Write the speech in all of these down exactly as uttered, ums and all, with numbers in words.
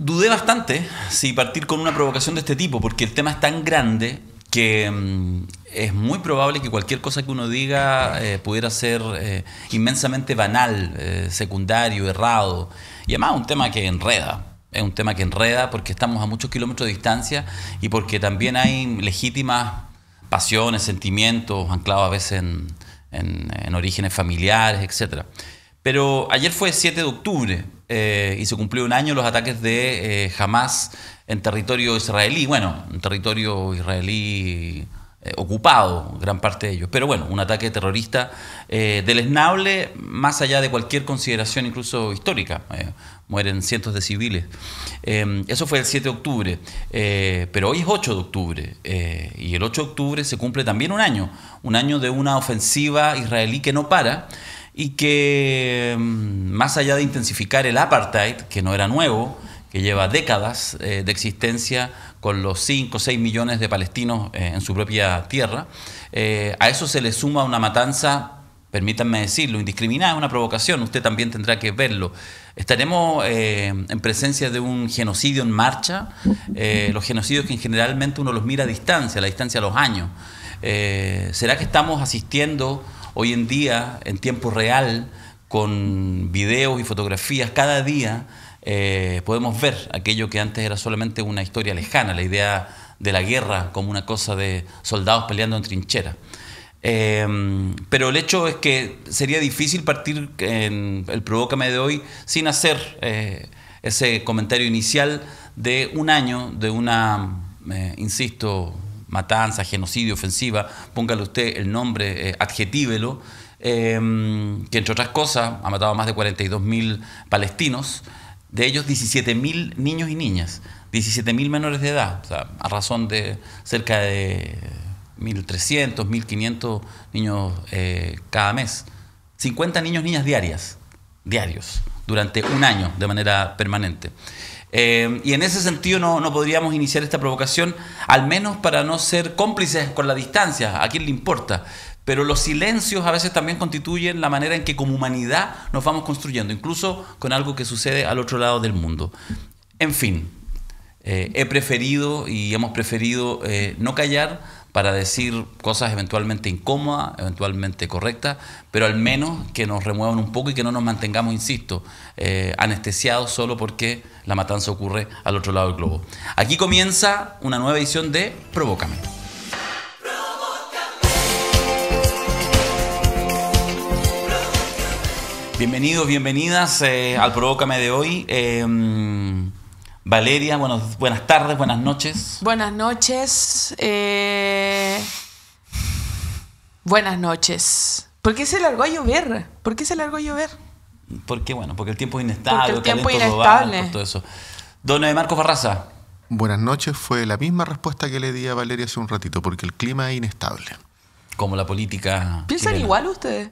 dudé bastante si partir con una provocación de este tipo, porque el tema es tan grande que um, es muy probable que cualquier cosa que uno diga eh, pudiera ser eh, inmensamente banal, eh, secundario, errado. Y además un tema que enreda. Es un tema que enreda porque estamos a muchos kilómetros de distancia y porque también hay legítimas pasiones, sentimientos, anclados a veces en, en, en orígenes familiares, etcétera. Pero ayer fue siete de octubre eh, y se cumplió un año los ataques de eh, Hamás en territorio israelí. Bueno, en territorio israelí eh, ocupado, gran parte de ellos. Pero bueno, un ataque terrorista eh, deleznable, más allá de cualquier consideración incluso histórica. Eh, mueren cientos de civiles. Eh, eso fue el siete de octubre. Eh, pero hoy es ocho de octubre. Eh, y el ocho de octubre se cumple también un año. Un año de una ofensiva israelí que no para. Y que más allá de intensificar el apartheid, que no era nuevo, que lleva décadas eh, de existencia con los cinco o seis millones de palestinos eh, en su propia tierra, eh, a eso se le suma una matanza, permítanme decirlo, indiscriminada, una provocación, usted también tendrá que verlo. ¿Estaremos eh, en presencia de un genocidio en marcha? Eh, los genocidios que generalmente uno los mira a distancia, a la distancia a los años. Eh, ¿Será que estamos asistiendo hoy en día, en tiempo real, con videos y fotografías, cada día eh, podemos ver aquello que antes era solamente una historia lejana, la idea de la guerra como una cosa de soldados peleando en trincheras? Eh, pero el hecho es que sería difícil partir en el Provócame de hoy sin hacer eh, ese comentario inicial de un año, de una, eh, insisto, matanza, genocidio, ofensiva, póngale usted el nombre, eh, adjetívelo, eh, que entre otras cosas ha matado a más de cuarenta y dos mil palestinos, de ellos diecisiete mil niños y niñas, diecisiete mil menores de edad, o sea, a razón de cerca de mil trescientos, mil quinientos niños eh, cada mes, cincuenta niños y niñas diarias, diarios, durante un año de manera permanente. Eh, y en ese sentido no, no podríamos iniciar esta provocación, al menos para no ser cómplices con la distancia, a quién le importa. Pero los silencios a veces también constituyen la manera en que como humanidad nos vamos construyendo, incluso con algo que sucede al otro lado del mundo. En fin, eh, he preferido y hemos preferido eh, no callar para decir cosas eventualmente incómodas, eventualmente correctas, pero al menos que nos remuevan un poco y que no nos mantengamos, insisto, eh, anestesiados solo porque la matanza ocurre al otro lado del globo. Aquí comienza una nueva edición de Provócame. Bienvenidos, bienvenidas eh, al Provócame de hoy. Eh, Valeria, buenos, buenas tardes, buenas noches. Buenas noches. Eh... Buenas noches. ¿Por qué se largó a llover? ¿Por qué se largó a llover? Porque, bueno, porque el tiempo es inestable. Porque el tiempo es inestable. Global, todo eso. Don Marco Barraza. Buenas noches. Fue la misma respuesta que le di a Valeria hace un ratito, porque el clima es inestable. Como la política. ¿Piensan chilena. Igual ustedes?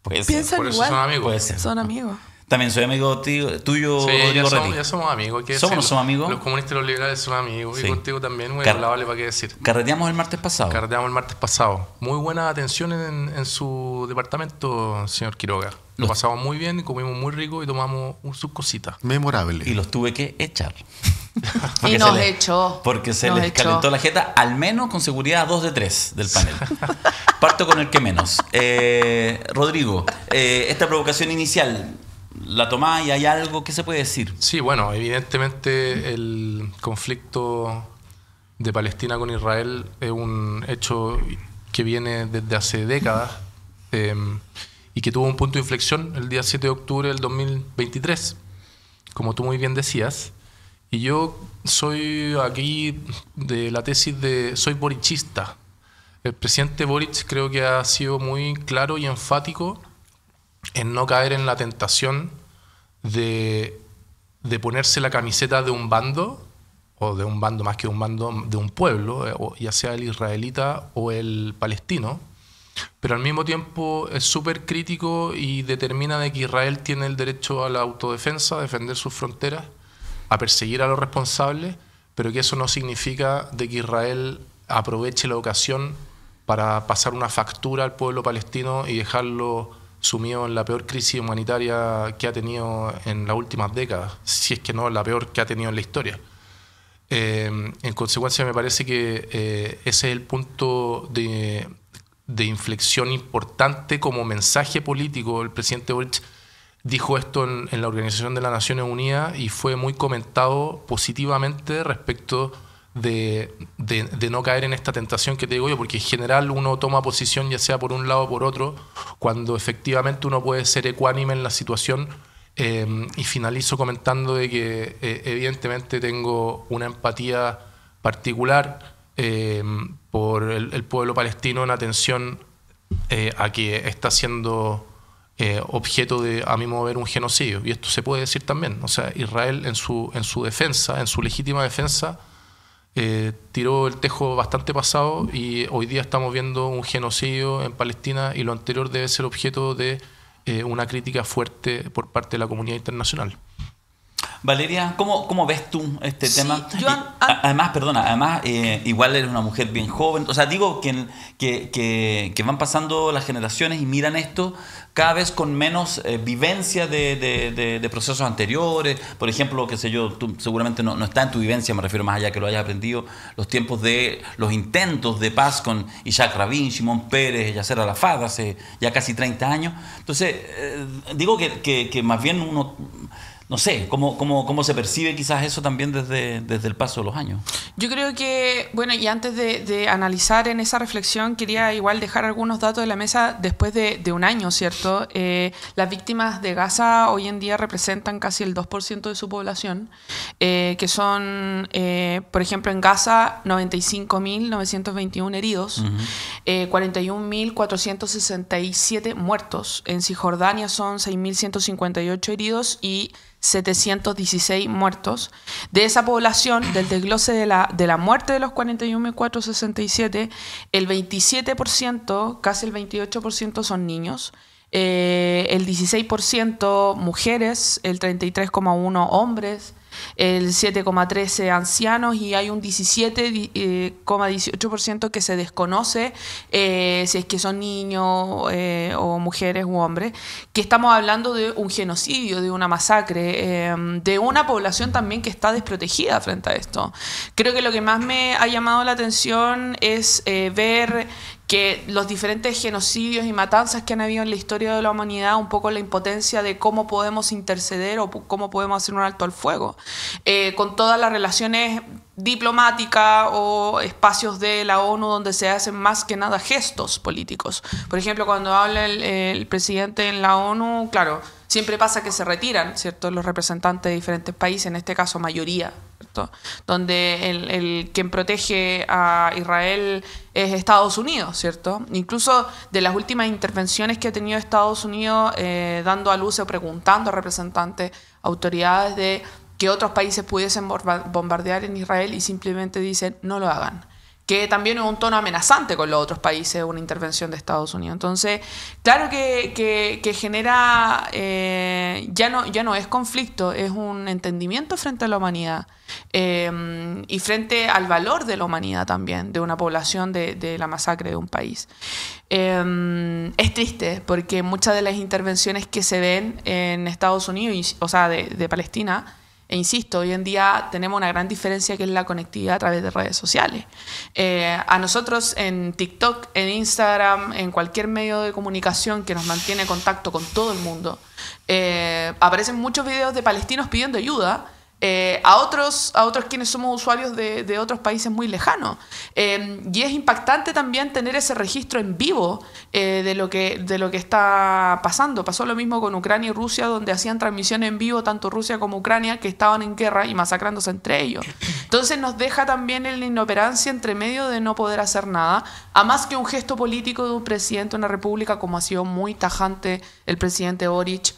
Puede ser. Piensan Por eso igual. Son amigos. Puede ser. Son amigos. También soy amigo tío, tuyo, sí, Rodrigo. Ya somos amigos. ¿Somos no somos amigos? Los comunistas y los liberales son amigos. Sí. Y contigo también, muy agradable, ¿para qué decir? Carreteamos el martes pasado. Carreteamos el martes pasado. Muy buena atención en, en su departamento, señor Quiroga. Lo los pasamos muy bien, comimos muy rico y tomamos sus cositas. Memorable. Y los tuve que echar. Y nos les, echó. Porque se nos les echó. Calentó la jeta, al menos con seguridad a dos de tres del panel. Parto con el que menos. Eh, Rodrigo, eh, esta provocación inicial... ¿La tomás y hay algo que se puede decir? Sí, bueno, evidentemente el conflicto de Palestina con Israel es un hecho que viene desde hace décadas eh, y que tuvo un punto de inflexión el día siete de octubre del dos mil veintitrés, como tú muy bien decías. Y yo soy aquí de la tesis de soy borichista. El presidente Boric creo que ha sido muy claro y enfático en no caer en la tentación de, de ponerse la camiseta de un bando, o de un bando más que un bando, de un pueblo, ya sea el israelita o el palestino, pero al mismo tiempo es súper crítico y determina de que Israel tiene el derecho a la autodefensa, a defender sus fronteras, a perseguir a los responsables, pero que eso no significa de que Israel aproveche la ocasión para pasar una factura al pueblo palestino y dejarlo sumido en la peor crisis humanitaria que ha tenido en las últimas décadas, si es que no la peor que ha tenido en la historia. Eh, en consecuencia, me parece que eh, ese es el punto de, de inflexión importante como mensaje político. El presidente Boric dijo esto en, en la Organización de las Naciones Unidas y fue muy comentado positivamente respecto de, de, de no caer en esta tentación que te digo yo, porque en general uno toma posición ya sea por un lado o por otro, cuando efectivamente uno puede ser ecuánime en la situación. Eh, y finalizo comentando de que eh, evidentemente tengo una empatía particular eh, por el, el pueblo palestino en atención eh, a que está siendo eh, objeto de, a mi modo de ver, un genocidio. Y esto se puede decir también. O sea, Israel en su, en su defensa, en su legítima defensa, eh, tiró el tejo bastante pasado y hoy día estamos viendo un genocidio en Palestina y lo anterior debe ser objeto de Eh, una crítica fuerte por parte de la comunidad internacional. Valeria, ¿cómo, cómo ves tú este sí, tema? Yo, ah, además, perdona, además eh, igual eres una mujer bien joven, o sea, digo que, que, que, que van pasando las generaciones y miran esto cada vez con menos eh, vivencia de, de, de, de procesos anteriores, por ejemplo, qué sé yo, tú seguramente no, no está en tu vivencia, me refiero más allá que lo hayas aprendido, los tiempos de los intentos de paz con Isaac Rabin, Shimon Peres, Yasser Arafat, hace ya casi treinta años, entonces eh, digo que, que, que más bien uno... No sé, ¿cómo, cómo, ¿cómo se percibe quizás eso también desde, desde el paso de los años? Yo creo que, bueno, y antes de, de analizar en esa reflexión, quería igual dejar algunos datos de la mesa después de, de un año, ¿cierto? Eh, las víctimas de Gaza hoy en día representan casi el dos por ciento de su población, eh, que son, eh, por ejemplo, en Gaza, noventa y cinco mil novecientos veintiuno heridos, uh-huh. eh, cuarenta y un mil cuatrocientos sesenta y siete muertos. En Cisjordania son seis mil ciento cincuenta y ocho heridos y setecientos dieciséis muertos. De esa población, del desglose de la, de la muerte de los cuarenta y un mil cuatrocientos sesenta y siete, el veintisiete por ciento, casi el veintiocho por ciento son niños, eh, el dieciséis por ciento mujeres, el treinta y tres coma uno por ciento hombres, el siete coma trece por ciento ancianos y hay un diecisiete coma dieciocho por ciento que se desconoce eh, si es que son niños eh, o mujeres u hombres, que estamos hablando de un genocidio, de una masacre, eh, de una población también que está desprotegida frente a esto. Creo que lo que más me ha llamado la atención es eh, ver que los diferentes genocidios y matanzas que han habido en la historia de la humanidad, un poco la impotencia de cómo podemos interceder o cómo podemos hacer un alto al fuego. Eh, con todas las relaciones diplomática o espacios de la ONU donde se hacen más que nada gestos políticos. Por ejemplo, cuando habla el, el presidente en la ONU, claro, siempre pasa que se retiran, ¿cierto?, los representantes de diferentes países, en este caso mayoría, ¿cierto?, donde el, el quien protege a Israel es Estados Unidos, ¿cierto? Incluso de las últimas intervenciones que ha tenido Estados Unidos, eh, dando a luz o preguntando a representantes, autoridades de que otros países pudiesen bombardear en Israel y simplemente dicen no lo hagan, que también es un tono amenazante con los otros países, una intervención de Estados Unidos. Entonces, claro que, que, que genera, eh, ya, no, ya no es conflicto, es un entendimiento frente a la humanidad eh, y frente al valor de la humanidad también, de una población, de, de la masacre de un país. Eh, es triste porque muchas de las intervenciones que se ven en Estados Unidos, o sea, de, de Palestina, e insisto, hoy en día tenemos una gran diferencia que es la conectividad a través de redes sociales. Eh, a nosotros en TikTok, en Instagram, en cualquier medio de comunicación que nos mantiene en contacto con todo el mundo, eh, aparecen muchos videos de palestinos pidiendo ayuda eh, a otros a otros quienes somos usuarios de, de otros países muy lejanos. Eh, y es impactante también tener ese registro en vivo eh, de, lo que, de lo que está pasando. Pasó lo mismo con Ucrania y Rusia, donde hacían transmisiones en vivo tanto Rusia como Ucrania, que estaban en guerra y masacrándose entre ellos. Entonces nos deja también en la inoperancia entre medio de no poder hacer nada, a más que un gesto político de un presidente de una república, como ha sido muy tajante el presidente Boric,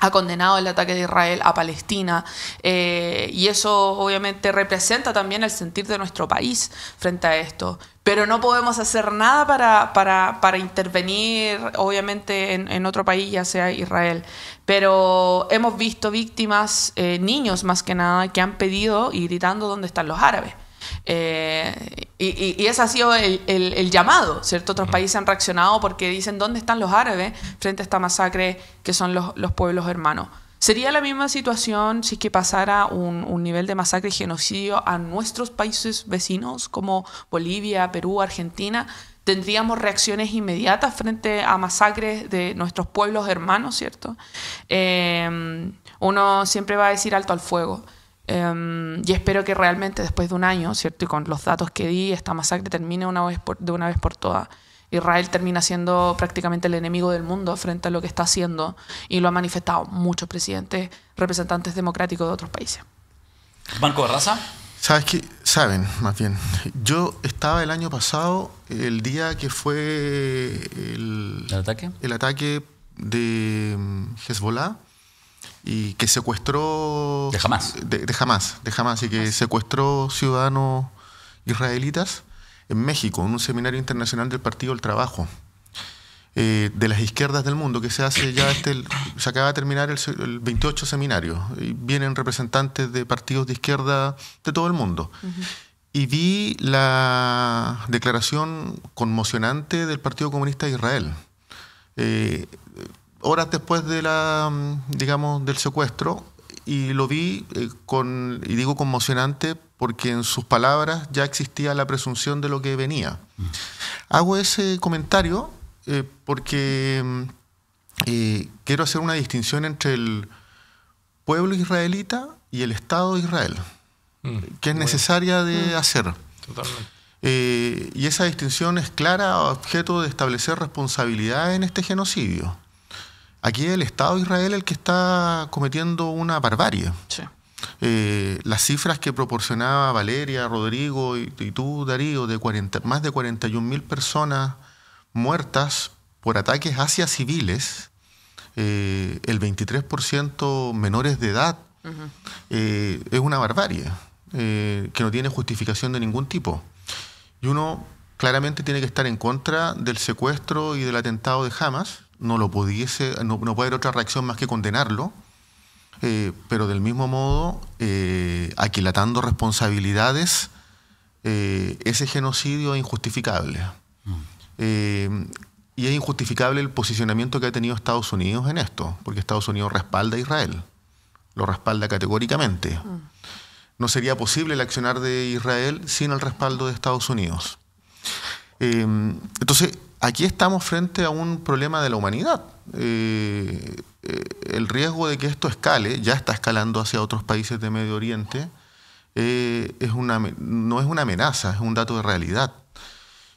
ha condenado el ataque de Israel a Palestina eh, y eso obviamente representa también el sentir de nuestro país frente a esto. Pero no podemos hacer nada para, para, para intervenir, obviamente, en, en otro país, ya sea Israel. Pero hemos visto víctimas, eh, niños más que nada, que han pedido y gritando dónde están los árabes. Eh, Y, y, y ese ha sido el, el, el llamado, ¿cierto? Otros países han reaccionado porque dicen, ¿dónde están los árabes frente a esta masacre que son los, los pueblos hermanos? ¿Sería la misma situación si es que pasara un, un nivel de masacre y genocidio a nuestros países vecinos como Bolivia, Perú, Argentina? ¿Tendríamos reacciones inmediatas frente a masacres de nuestros pueblos hermanos, cierto? Eh, uno siempre va a decir alto al fuego. Um, y espero que realmente después de un año, ¿cierto? Y con los datos que di, esta masacre termine una vez por, de una vez por todas. Israel termina siendo prácticamente el enemigo del mundo frente a lo que está haciendo, y lo han manifestado muchos presidentes, representantes democráticos de otros países. ¿Marco Barraza? ¿Sabes qué? Saben, más bien. Yo estaba el año pasado, el día que fue el, ¿El ataque? El ataque de Hezbolá, y que secuestró... De Hamás. De, de Hamás, de Hamás, y que secuestró ciudadanos israelitas en México, en un seminario internacional del Partido del Trabajo, eh, de las izquierdas del mundo, que se hace ya, este, se acaba de terminar el, el veintiocho seminario, y vienen representantes de partidos de izquierda de todo el mundo. Uh-huh. Y vi la declaración conmocionante del Partido Comunista de Israel, eh, horas después de la, digamos, del secuestro, y lo vi eh, con, y digo conmocionante porque en sus palabras ya existía la presunción de lo que venía. Hago ese comentario eh, porque eh, quiero hacer una distinción entre el pueblo israelita y el Estado de Israel, mm, que es necesaria de mm, hacer. Totalmente. Eh, y esa distinción es clara, objeto de establecer responsabilidad en este genocidio. Aquí es el Estado de Israel el que está cometiendo una barbarie. Sí. Eh, las cifras que proporcionaba Valeria, Rodrigo y, y tú, Darío, de cuarenta, más de cuarenta y un mil personas muertas por ataques hacia civiles, eh, el veintitrés por ciento menores de edad, uh-huh, eh, es una barbarie eh, que no tiene justificación de ningún tipo. Y uno claramente tiene que estar en contra del secuestro y del atentado de Hamás. No lo pudiese, no, no puede haber otra reacción más que condenarlo, eh, pero del mismo modo, eh, aquilatando responsabilidades, eh, ese genocidio es injustificable. Mm. Eh, y es injustificable el posicionamiento que ha tenido Estados Unidos en esto, porque Estados Unidos respalda a Israel, lo respalda categóricamente. Mm. No sería posible el accionar de Israel sin el respaldo de Estados Unidos. Eh, entonces, aquí estamos frente a un problema de la humanidad. Eh, eh, el riesgo de que esto escale, ya está escalando hacia otros países de Medio Oriente, eh, es una, no es una amenaza, es un dato de realidad.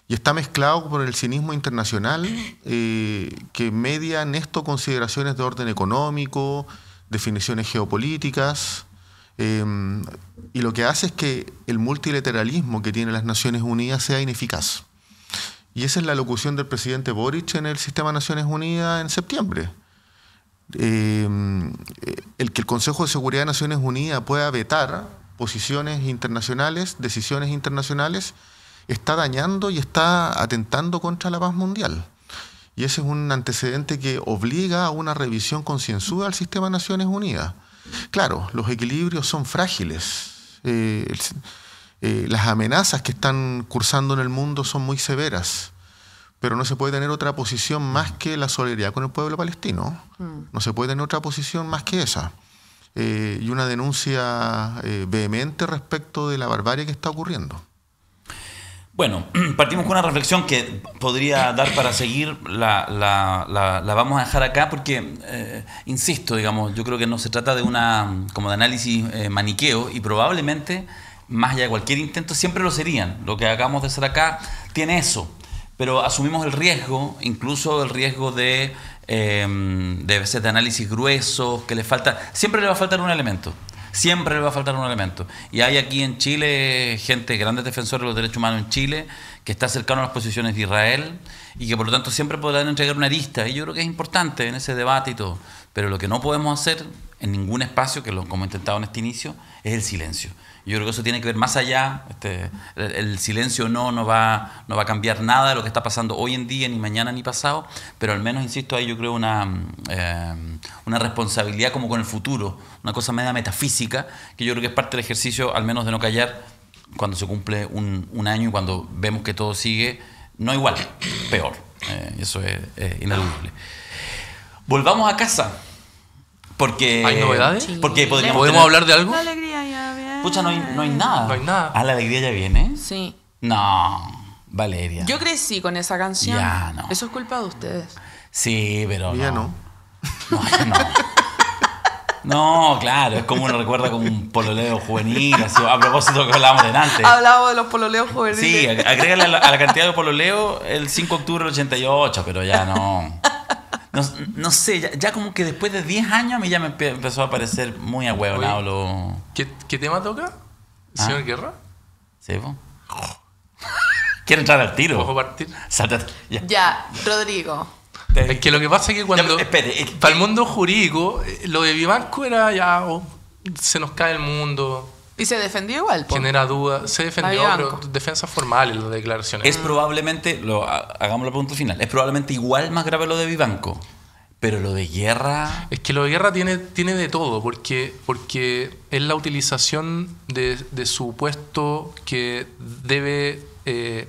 Y está mezclado por el cinismo internacional eh, que media en esto consideraciones de orden económico, definiciones geopolíticas, eh, y lo que hace es que el multilateralismo que tiene las Naciones Unidas sea ineficaz. Y esa es la locución del presidente Boric en el sistema Naciones Unidas en septiembre. Eh, el que el Consejo de Seguridad de Naciones Unidas pueda vetar posiciones internacionales, decisiones internacionales, está dañando y está atentando contra la paz mundial. Y ese es un antecedente que obliga a una revisión concienzuda al sistema Naciones Unidas. Claro, los equilibrios son frágiles. Eh, el, Eh, las amenazas que están cursando en el mundo son muy severas, pero no se puede tener otra posición más que la solidaridad con el pueblo palestino. Mm. No se puede tener otra posición más que esa. Eh, y una denuncia eh, vehemente respecto de la barbarie que está ocurriendo. Bueno, partimos con una reflexión que podría dar para seguir, la, la, la, la vamos a dejar acá porque, eh, insisto, digamos, yo creo que no se trata de una como de análisis eh, maniqueo, y probablemente... más allá de cualquier intento, siempre lo serían. Lo que acabamos de hacer acá tiene eso. Pero asumimos el riesgo, incluso el riesgo de, eh, de veces de análisis gruesos, que le falta. Siempre le va a faltar un elemento. Siempre le va a faltar un elemento. Y hay aquí en Chile gente, grandes defensores de los derechos humanos en Chile, que está cercano a las posiciones de Israel y que por lo tanto siempre podrán entregar una arista. Y yo creo que es importante en ese debate y todo. Pero lo que no podemos hacer en ningún espacio, que lo como he intentado en este inicio, es el silencio. Yo creo que eso tiene que ver más allá. Este, el, el silencio no, no, va, no va a cambiar nada de lo que está pasando hoy en día, ni mañana, ni pasado, pero al menos, insisto, hay yo creo una, eh, una responsabilidad como con el futuro, una cosa media metafísica, que yo creo que es parte del ejercicio, al menos de no callar, cuando se cumple un, un año y cuando vemos que todo sigue, no igual, peor. Eh, eso es, es ineludible. Volvamos a casa. Porque, ¿hay novedades? Sí. Porque podríamos ¿Podemos tener... hablar de algo? La alegría ya viene. Pucha, no hay, no hay nada. No hay nada. Ah, la alegría ya viene. Sí. No, Valeria. Yo crecí con esa canción. Ya, no. Eso es culpa de ustedes. Sí, pero no. Ya no. No, ya no. No, claro, es como uno recuerda como un pololeo juvenil, así, a propósito de lo que hablábamos delante. Hablábamos de los pololeos juveniles. Sí, agrégale a la, a la cantidad de pololeo el cinco de octubre del ochenta y ocho, pero ya no. No, no sé, ya, ya como que después de diez años a mí ya me empe empezó a parecer muy ahueonado lo... ¿Qué, ¿Qué tema toca? ¿Ah? ¿Señor Guerra? Sí, po. ¿Quiere entrar al tiro? ¿Puedo partir? Saltate. Ya, ya, Rodrigo. Es que lo que pasa es que cuando... Ya, espere, es que... Para el mundo jurídico, lo de Vivanco era ya... Oh, se nos cae el mundo. ¿Y se defendió igual? ¿Por? Genera dudas. Se defendió, pero defensas formales, las declaraciones. Es probablemente... Lo, hagamos la pregunta final. Es probablemente igual más grave lo de Vivanco. Pero lo de Guerra... Es que lo de Guerra tiene, tiene de todo. Porque, porque es la utilización de, de su puesto que debe... Eh,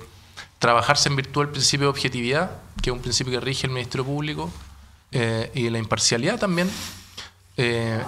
trabajarse en virtud del principio de objetividad, que es un principio que rige el Ministerio Público, eh, y de la imparcialidad también, eh,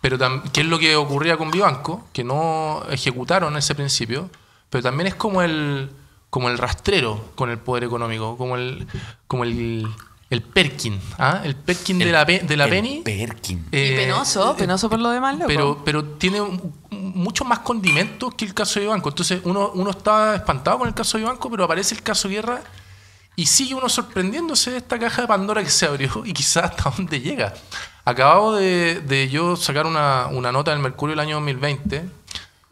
pero tam que es lo que ocurría con Vivanco, que no ejecutaron ese principio, pero también es como el, como el rastrero con el poder económico, como el, como el, el Perkin, ¿ah? El Perkin el, de la, pe de la el Penny. Perkin. Eh, y penoso, penoso por lo demás, loco. Pero, pero tiene un, muchos más condimentos que el caso de Vivanco. Entonces uno, uno está espantado con el caso de Vivanco, pero aparece el caso Guerra y sigue uno sorprendiéndose de esta caja de Pandora que se abrió y quizás hasta dónde llega. Acabo de, de yo sacar una, una nota del Mercurio del año dos mil veinte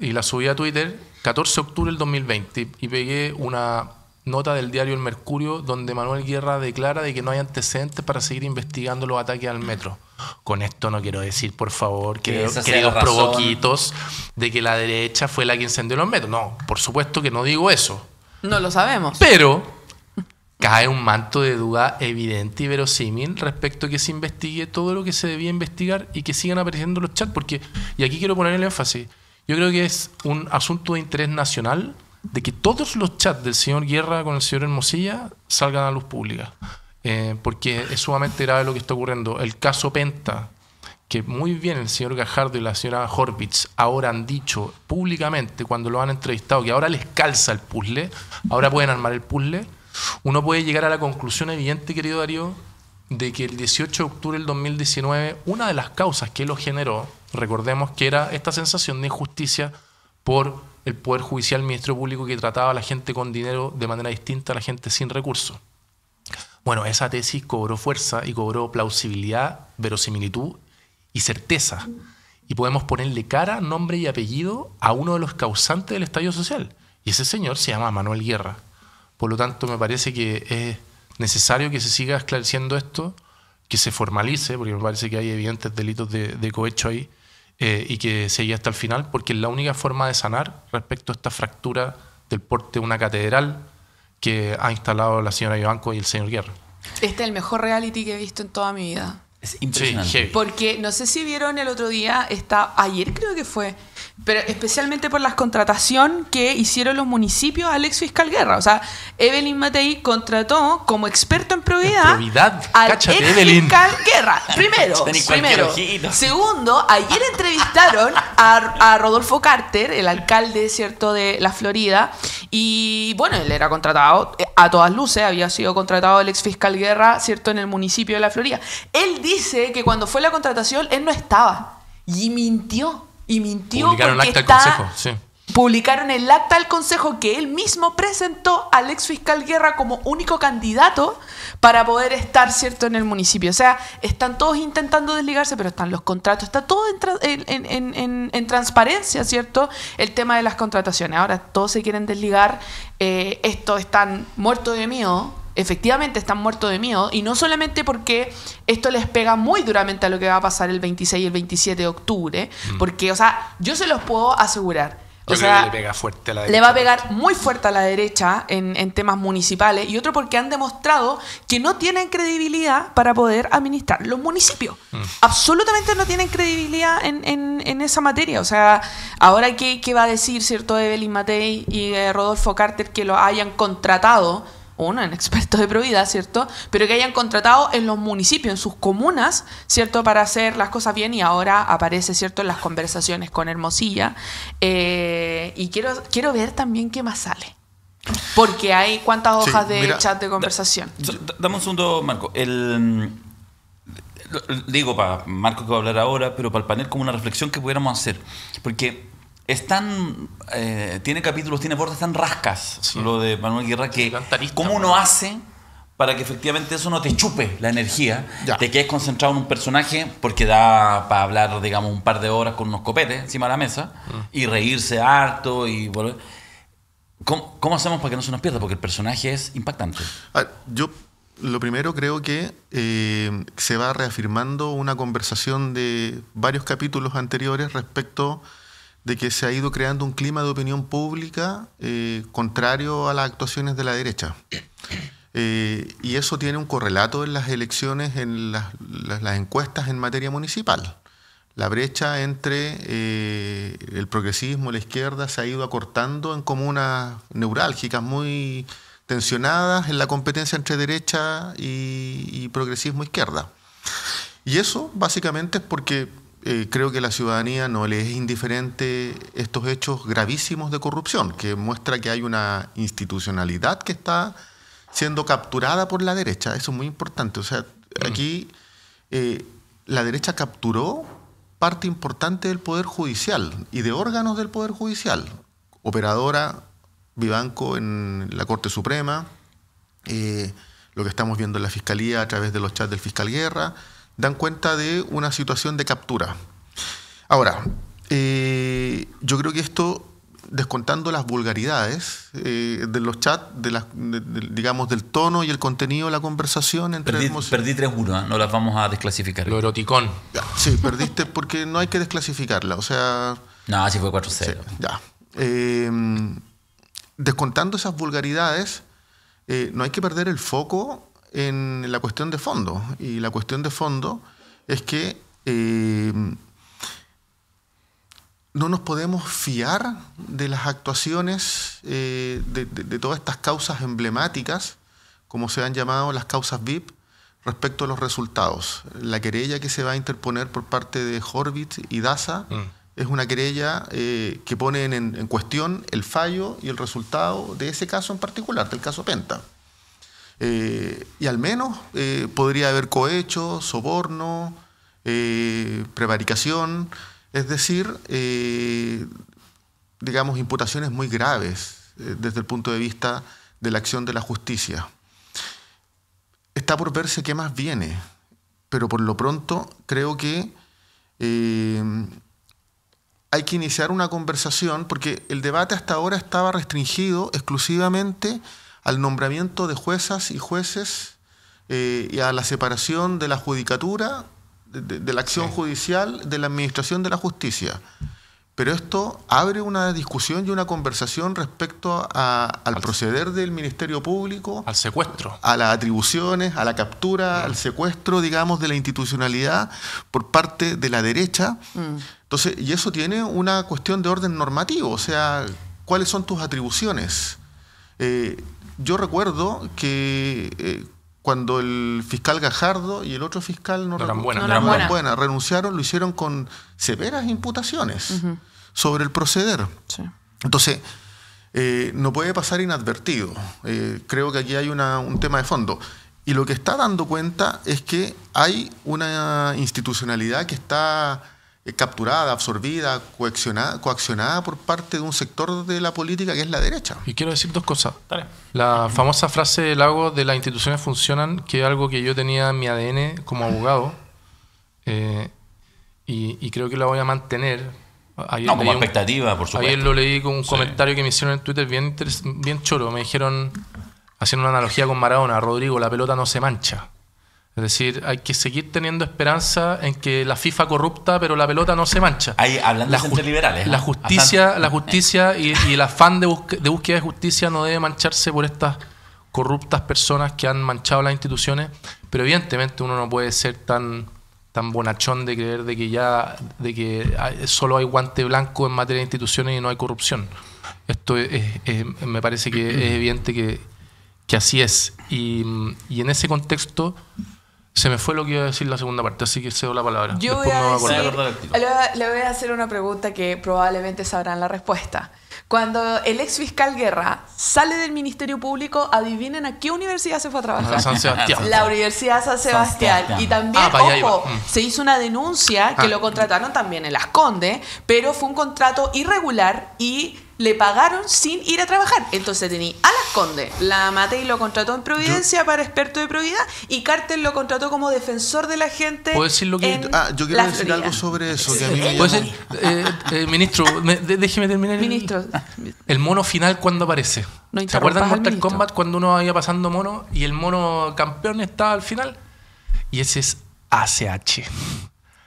y la subí a Twitter catorce de octubre del dos mil veinte y pegué una nota del diario El Mercurio donde Manuel Guerra declara de que no hay antecedentes para seguir investigando los ataques al metro. Con esto no quiero decir, por favor, que queridos provoquitos, de que la derecha fue la que incendió los metros. No, por supuesto que no digo eso. No lo sabemos. Pero cae un manto de duda evidente y verosímil respecto a que se investigue todo lo que se debía investigar y que sigan apareciendo los chats. Porque, y aquí quiero poner el énfasis, yo creo que es un asunto de interés nacional de que todos los chats del señor Guerra con el señor Hermosilla salgan a luz pública. Eh, porque es sumamente grave lo que está ocurriendo. El caso Penta, que muy bien el señor Gajardo y la señora Horvitz ahora han dicho públicamente cuando lo han entrevistado, que ahora les calza el puzzle, ahora pueden armar el puzzle. Uno puede llegar a la conclusión evidente, querido Darío, de que el dieciocho de octubre del dos mil diecinueve una de las causas que lo generó, recordemos que era esta sensación de injusticia por el Poder Judicial, el Ministerio Público, que trataba a la gente con dinero de manera distinta a la gente sin recursos. Bueno, esa tesis cobró fuerza y cobró plausibilidad, verosimilitud y certeza. Y podemos ponerle cara, nombre y apellido a uno de los causantes del estallido social. Y ese señor se llama Manuel Guerra. Por lo tanto, me parece que es necesario que se siga esclareciendo esto, que se formalice, porque me parece que hay evidentes delitos de, de cohecho ahí, eh, y que se llegue hasta el final, porque es la única forma de sanar respecto a esta fractura del porte de una catedral que ha instalado la señora Vivanco y el señor Guerra. Este es el mejor reality que he visto en toda mi vida. Es impresionante. Sí, porque no sé si vieron el otro día, está, ayer creo que fue, pero especialmente por las contratación que hicieron los municipios al ex fiscal Guerra. O sea, Evelyn Matthei contrató como experto en probidad, en probidad. al Cáchate, ex Evelyn. fiscal Guerra. Primero, primero. Segundo, ayer entrevistaron a, a Rodolfo Carter, el alcalde, cierto, de la Florida, y bueno, él era contratado a todas luces, había sido contratado el ex fiscal Guerra, cierto, en el municipio de la Florida. Él dice que cuando fue la contratación él no estaba y mintió. Y mintió publicaron porque el acta está, al consejo, sí. Publicaron el acta al consejo que él mismo presentó al ex fiscal Guerra como único candidato para poder estar, cierto, en el municipio. O sea, están todos intentando desligarse, pero están los contratos, está todo en, en, en, en, en transparencia, cierto, el tema de las contrataciones. Ahora todos se quieren desligar, eh, estos están muertos de miedo. Efectivamente están muertos de miedo, y no solamente porque esto les pega muy duramente a lo que va a pasar el veintiséis y el veintisiete de octubre, porque, o sea, yo se los puedo asegurar, o Yo o sea, creo que le pega fuerte a la derecha. Le va a pegar muy fuerte a la derecha en, en temas municipales, y otro porque han demostrado que no tienen credibilidad para poder administrar los municipios. Mm. Absolutamente no tienen credibilidad en, en, en esa materia. O sea, ahora qué, qué va a decir, ¿cierto?, Evelyn Matthei y eh, Rodolfo Carter, que lo hayan contratado, uno en expertos de Provida, ¿cierto?, pero que hayan contratado en los municipios, en sus comunas, ¿cierto?, para hacer las cosas bien, y ahora aparece, ¿cierto?, en las conversaciones con Hermosilla. Eh, y quiero, quiero ver también qué más sale. Porque hay cuántas hojas sí, de mira, chat de conversación. Da, da, dame un segundo, Marco. El, digo para Marco que va a hablar ahora, pero para el panel como una reflexión que pudiéramos hacer. Porque es tan, eh, tiene capítulos, tiene bordes tan rascas, sí, lo de Manuel Guerra, que cómo uno hace para que efectivamente eso no te chupe la energía, ya. te quedes concentrado en un personaje, porque da para hablar, digamos, un par de horas con unos copetes encima de la mesa, mm. y reírse harto y volver. ¿Cómo, ¿Cómo hacemos para que no se nos pierda? Porque el personaje es impactante. Ah, yo lo primero creo que eh, se va reafirmando una conversación de varios capítulos anteriores respecto de que se ha ido creando un clima de opinión pública eh, contrario a las actuaciones de la derecha. Eh, y eso tiene un correlato en las elecciones, en las, las, las encuestas en materia municipal. La brecha entre eh, el progresismo y la izquierda se ha ido acortando en comunas neurálgicas, muy tensionadas en la competencia entre derecha y, y progresismo-izquierda. Y eso básicamente es porque... Eh, creo que a la ciudadanía no le es indiferente estos hechos gravísimos de corrupción, que muestra que hay una institucionalidad que está siendo capturada por la derecha. Eso es muy importante. O sea, mm. aquí eh, la derecha capturó parte importante del Poder Judicial y de órganos del Poder Judicial. Operadora, Vivanco en la Corte Suprema, eh, lo que estamos viendo en la Fiscalía a través de los chats del fiscal Guerra, dan cuenta de una situación de captura. Ahora, eh, yo creo que esto, descontando las vulgaridades eh, de los chats, de las, de, de, digamos, del tono y el contenido de la conversación entre... Perdí, perdí tres uno, ¿eh? No las vamos a desclasificar. Lo eroticón. Ya, sí, perdiste porque no hay que desclasificarla, o sea... No, sí fue cuatro cero. Sí, ya. Eh, descontando esas vulgaridades, eh, no hay que perder el foco en la cuestión de fondo. Y la cuestión de fondo es que eh, no nos podemos fiar de las actuaciones eh, de, de, de todas estas causas emblemáticas, como se han llamado las causas V I P, respecto a los resultados. La querella que se va a interponer por parte de Horvitz y Daza mm. es una querella eh, que pone en, en cuestión el fallo y el resultado de ese caso en particular, del caso Penta. Eh, y al menos eh, podría haber cohecho, soborno, eh, prevaricación, es decir, eh, digamos, imputaciones muy graves eh, desde el punto de vista de la acción de la justicia. Está por verse qué más viene, pero por lo pronto creo que eh, hay que iniciar una conversación, porque el debate hasta ahora estaba restringido exclusivamente al nombramiento de juezas y jueces eh, y a la separación de la judicatura, de, de, de la acción sí. judicial, de la administración de la justicia. Pero esto abre una discusión y una conversación respecto a, al, al proceder del Ministerio Público. Al secuestro. A las atribuciones, a la captura, mm. al secuestro, digamos, de la institucionalidad por parte de la derecha. Mm. Entonces, y eso tiene una cuestión de orden normativo, o sea, ¿cuáles son tus atribuciones? Eh, Yo recuerdo que eh, cuando el fiscal Gajardo y el otro fiscal no Noramuena. Noramuena, renunciaron, lo hicieron con severas imputaciones uh-huh. sobre el proceder. Sí. Entonces, eh, no puede pasar inadvertido. Eh, creo que aquí hay una, un tema de fondo. Y lo que está dando cuenta es que hay una institucionalidad que está eh, capturada, absorbida, coaccionada, coaccionada por parte de un sector de la política que es la derecha. Y quiero decir dos cosas. Dale. La famosa frase del Lago de las instituciones funcionan, que es algo que yo tenía en mi A D N como abogado, eh, y, y creo que la voy a mantener. Ayer no, como expectativa, un, por supuesto. Ayer lo leí con un sí. comentario que me hicieron en Twitter bien, bien choro. Me dijeron, haciendo una analogía con Maradona, Rodrigo, la pelota no se mancha. Es decir, hay que seguir teniendo esperanza en que la FIFA corrupta, pero la pelota no se mancha. Ahí, hablando de entre liberales, ¿no? La justicia, la justicia y, y el afán de, busque, de búsqueda de justicia no debe mancharse por estas corruptas personas que han manchado las instituciones. Pero evidentemente uno no puede ser tan, tan bonachón de creer de que ya de que hay, solo hay guante blanco en materia de instituciones y no hay corrupción. Esto es, es, me parece que es evidente que, que así es. Y, y en ese contexto... Se me fue lo que iba a decir la segunda parte, así que cedo la palabra. Yo voy a decir, le voy a hacer una pregunta que probablemente sabrán la respuesta. Cuando el ex fiscal Guerra sale del Ministerio Público, adivinen a qué universidad se fue a trabajar. La San Sebastián. La Universidad San Sebastián. San Sebastián. Y también, ah, ojo, mm. se hizo una denuncia que ah. lo contrataron también en Las Condes, pero fue un contrato irregular y le pagaron sin ir a trabajar. Entonces tenía a Las Condes, la Matthei lo contrató en Providencia yo, para experto de probidad, y Carter lo contrató como defensor de la gente. ¿Puedo decir lo que en ah, yo quiero decir algo sobre eso? Que a mí me llamó. Ser, eh, eh, ministro, me, déjeme terminar. Ministro. El, el mono final cuando aparece. No ¿Se acuerdan Mortal ministro? Kombat cuando uno iba pasando mono y el mono campeón estaba al final? Y ese es A C H.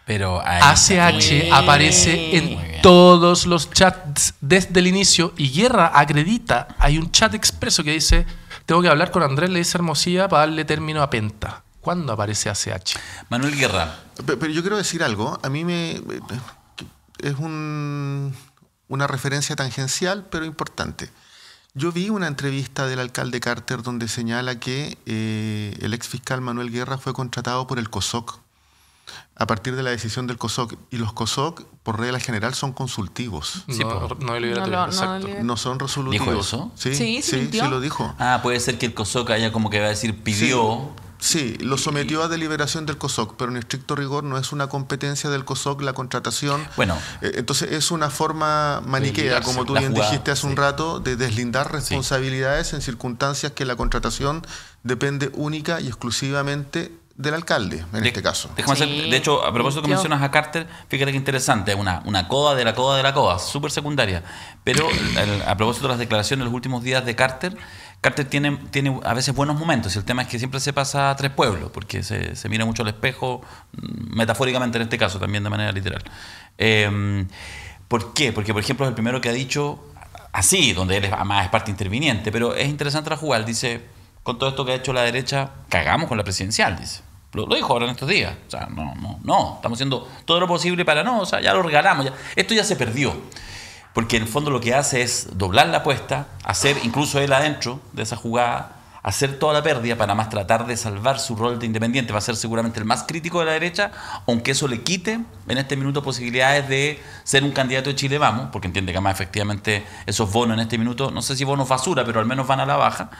Pero A C H aparece en todos los chats desde el inicio, y Guerra acredita. Hay un chat expreso que dice: tengo que hablar con Andrés, le dice Hermosilla, para darle término a Penta. ¿Cuándo aparece A C H? Manuel Guerra. Pero, pero yo quiero decir algo. A mí me es un, una referencia tangencial, pero importante. Yo vi una entrevista del alcalde Carter donde señala que eh, el exfiscal Manuel Guerra fue contratado por el COSOC a partir de la decisión del COSOC, y los COSOC por regla general son consultivos, sí, no, no, no, no, exacto. no son resolutivos. ¿Dijo eso? Sí, sí, sí, sí lo dijo. Ah, puede ser que el COSOC haya como que va a decir pidió. Sí, sí lo sometió a deliberación del COSOC, pero en estricto rigor no es una competencia del COSOC la contratación. Bueno, eh, entonces es una forma maniquea, como tú bien jugada, dijiste hace sí. un rato, de deslindar responsabilidades sí. en circunstancias que la contratación depende única y exclusivamente del alcalde, en de, este caso. Sí. Hacer, de hecho, a propósito que mencionas a Carter, fíjate que interesante, una, una coda de la coda de la coda, súper secundaria. Pero el, a propósito de las declaraciones en los últimos días de Carter, Carter tiene, tiene a veces buenos momentos, y el tema es que siempre se pasa a tres pueblos, porque se, se mira mucho al espejo, metafóricamente en este caso, también de manera literal. Eh, ¿Por qué? Porque, por ejemplo, es el primero que ha dicho, así, donde él es, además es parte interviniente, pero es interesante la jugada, él dice... Con todo esto que ha hecho la derecha, cagamos con la presidencial, dice. Lo, lo dijo ahora en estos días. O sea, no, no, no. Estamos haciendo todo lo posible para no. O sea, ya lo regalamos. Ya. Esto ya se perdió. Porque en el fondo lo que hace es doblar la apuesta, hacer, incluso él adentro de esa jugada, hacer toda la pérdida para más tratar de salvar su rol de independiente. Va a ser seguramente el más crítico de la derecha, aunque eso le quite en este minuto posibilidades de ser un candidato de Chile Vamos, porque entiende que además efectivamente esos bonos en este minuto, no sé si bonos basura, pero al menos van a la baja.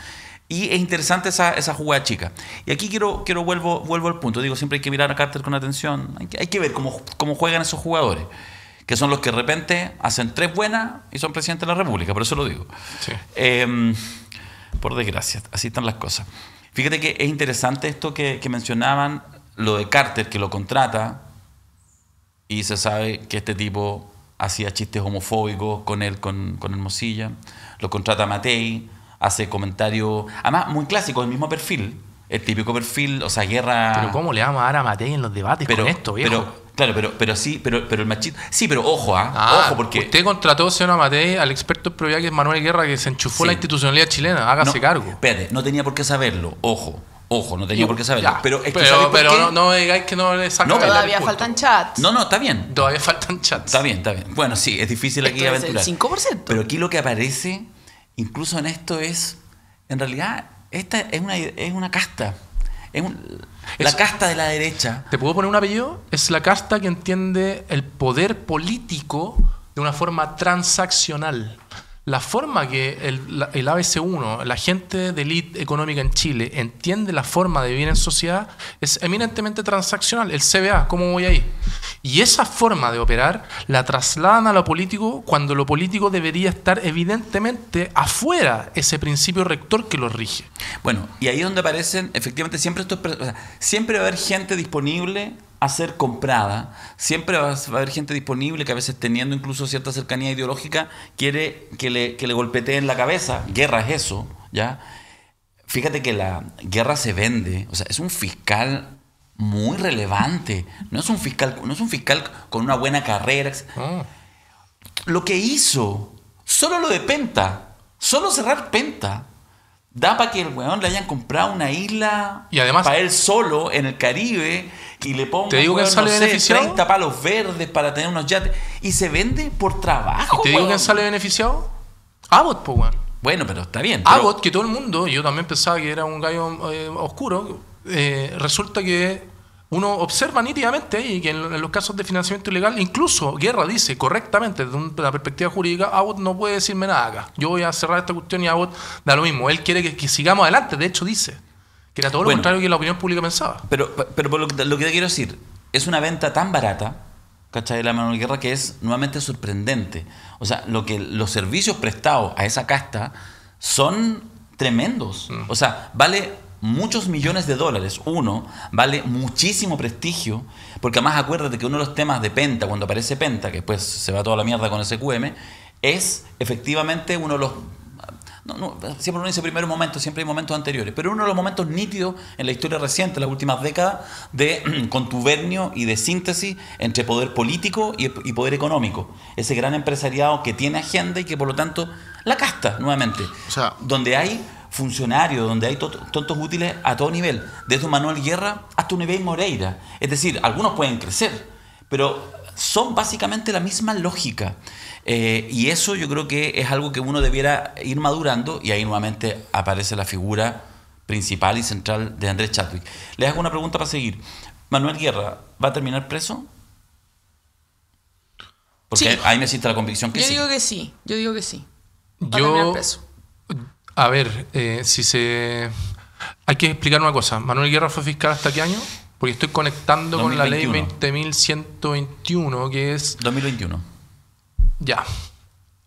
Y es interesante esa, esa jugada chica. Y aquí quiero, quiero vuelvo, vuelvo al punto. Digo, siempre hay que mirar a Carter con atención. Hay que, hay que ver cómo, cómo juegan esos jugadores, que son los que de repente hacen tres buenas y son presidentes de la República. Por eso lo digo. Sí. Eh, por desgracia, así están las cosas. Fíjate que es interesante esto que, que mencionaban, lo de Carter, que lo contrata y se sabe que este tipo hacía chistes homofóbicos con él, con, con Hermosilla. Lo contrata Matthei. Hace comentarios, además muy clásicos, el mismo perfil, el típico perfil, o sea, Guerra... Pero cómo le vamos a dar a Matthei en los debates pero, con esto, viejo. Pero, claro, pero, pero sí, pero, pero el machito... Sí, pero ojo, ¿eh? ah, ojo, porque... Usted contrató, señora Matthei, al experto en probidad que es Manuel Guerra, que se enchufó sí. la institucionalidad chilena, hágase no, cargo. Espérate, no tenía por qué saberlo, ojo. Ojo, no tenía por qué saberlo. Ya, pero es que pero, pero no, no digáis que no le sacan. No, todavía faltan chats. No, no, está bien. Todavía faltan chats. Está bien, está bien. Bueno, sí, es difícil aquí Esto aventurar. Es el cinco por ciento. Pero aquí lo que aparece... Incluso en esto es, en realidad, esta es una, es una casta. Es un, la es, casta de la derecha. ¿Te puedo poner un apellido? Es la casta que entiende el poder político de una forma transaccional. La forma que el, la, el A B C uno, la gente de élite económica en Chile, entiende la forma de vivir en sociedad es eminentemente transaccional. El C B A, ¿cómo voy ahí? Y esa forma de operar la trasladan a lo político cuando lo político debería estar evidentemente afuera ese principio rector que lo rige. Bueno, y ahí es donde aparecen, efectivamente, siempre, estos, o sea, siempre va a haber gente disponible a ser comprada, siempre va a haber gente disponible que a veces teniendo incluso cierta cercanía ideológica quiere que le, que le golpeteen la cabeza. Guerra es eso, ¿ya? Fíjate que la Guerra se vende, o sea, es un fiscal muy relevante. No es un fiscal, no es un fiscal con una buena carrera. Ah. Lo que hizo, solo lo de Penta, solo cerrar Penta, da para que el weón le hayan comprado una isla y además, para él solo en el Caribe y le pongan te digo weón, que no sé, treinta palos verdes para tener unos yates. Y se vende por trabajo. ¿Y te digo weón. quién sale beneficiado? Abbott, pues weón. Bueno, pero está bien. Pero... Abbott, que todo el mundo, yo también pensaba que era un gallo eh, oscuro, eh, resulta que uno observa nítidamente y que en, en los casos de financiamiento ilegal, incluso Guerra dice correctamente desde una perspectiva jurídica, Abbott no puede decirme nada acá. Yo voy a cerrar esta cuestión y Abbott da lo mismo. Él quiere que, que sigamos adelante. De hecho, dice que era todo lo bueno, contrario que la opinión pública pensaba. Pero, pero por lo, lo que te quiero decir, es una venta tan barata, ¿cachai? La Manuel Guerra, que es nuevamente sorprendente. O sea, lo que, los servicios prestados a esa casta son tremendos. Mm. O sea, vale... muchos millones de dólares. Uno, vale muchísimo prestigio, porque además acuérdate que uno de los temas de Penta, cuando aparece Penta, que después se va toda la mierda con S Q M, es efectivamente uno de los... No, no, siempre uno dice primeros momentos, siempre hay momentos anteriores, pero uno de los momentos nítidos en la historia reciente, en las últimas décadas, de contubernio y de síntesis entre poder político y, y poder económico. Ese gran empresariado que tiene agenda y que por lo tanto la casta, nuevamente. O sea, donde hay... funcionarios, donde hay tontos útiles a todo nivel, desde Manuel Guerra hasta un Evelyn Moreira. Es decir, algunos pueden crecer, pero son básicamente la misma lógica. Eh, y eso yo creo que es algo que uno debiera ir madurando, y ahí nuevamente aparece la figura principal y central de Andrés Chadwick. Les hago una pregunta para seguir. ¿Manuel Guerra va a terminar preso? Porque sí. Ahí me existe la convicción que yo sí. Yo digo que sí, yo digo que sí. Va yo... a terminar preso. A ver, eh, si se... hay que explicar una cosa. Manuel Guerra fue fiscal hasta qué año, porque estoy conectando dos mil veintiuno. Con la ley veinte mil ciento veintiuno, que es... dos mil veintiuno. Ya.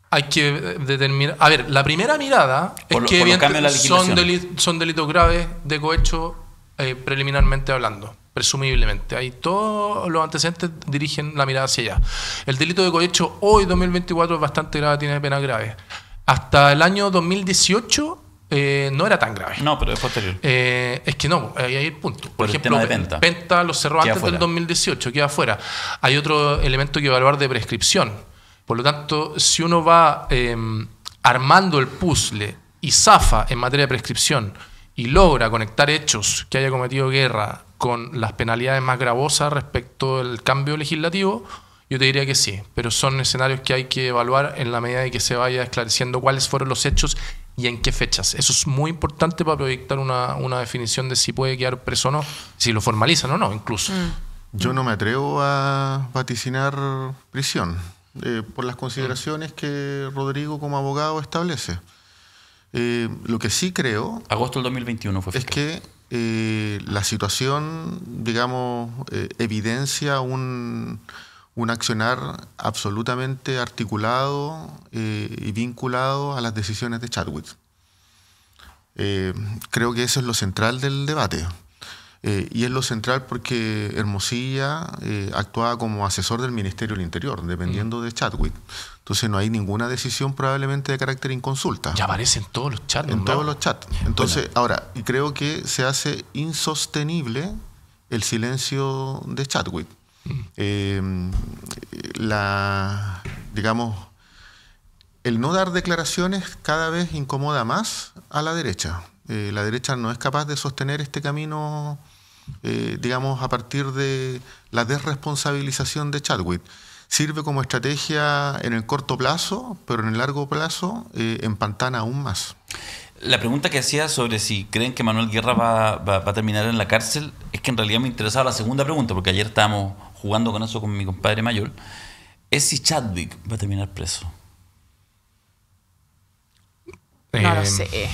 Hay que determinar... A ver, la primera mirada por, es que evidentemente son, deli son delitos graves de cohecho, eh, preliminarmente hablando, presumiblemente. Ahí todos los antecedentes dirigen la mirada hacia allá. El delito de cohecho hoy, dos mil veinticuatro, es bastante grave, tiene penas graves. Hasta el año dos mil dieciocho eh, no era tan grave. No, pero es posterior. Eh, es que no, ahí hay el punto. Por, Por ejemplo, el tema de Penta. Penta los cerró antes del dos mil dieciocho, queda afuera. Hay otro elemento que evaluar de prescripción. Por lo tanto, si uno va eh, armando el puzzle y zafa en materia de prescripción y logra conectar hechos que haya cometido Guerra con las penalidades más gravosas respecto al cambio legislativo... yo te diría que sí, pero son escenarios que hay que evaluar en la medida de que se vaya esclareciendo cuáles fueron los hechos y en qué fechas. Eso es muy importante para proyectar una, una definición de si puede quedar preso o no, si lo formalizan o no, incluso. Yo no me atrevo a vaticinar prisión, eh, por las consideraciones que Rodrigo como abogado establece. Eh, lo que sí creo... Agosto del dos mil veintiuno fue fiscal. Es que eh, la situación, digamos, eh, evidencia un... un accionar absolutamente articulado eh, y vinculado a las decisiones de Chadwick. Eh, creo que eso es lo central del debate. Eh, y es lo central porque Hermosilla eh, actuaba como asesor del Ministerio del Interior, dependiendo mm. de Chadwick. Entonces no hay ninguna decisión probablemente de carácter inconsulta. Ya aparecen todos los chats. En todos los chats. Entonces, bueno. ahora, creo que se hace insostenible el silencio de Chadwick. Eh, la, digamos, el no dar declaraciones cada vez incomoda más a la derecha. Eh, la derecha no es capaz de sostener este camino, eh, digamos, a partir de la desresponsabilización de Chadwick. Sirve como estrategia en el corto plazo, pero en el largo plazo eh, empantana aún más. La pregunta que hacía sobre si creen que Manuel Guerra va, va, va a terminar en la cárcel es que en realidad me interesaba la segunda pregunta, porque ayer estábamos jugando con eso con mi compadre mayor, es si Chadwick va a terminar preso. No eh, lo sé.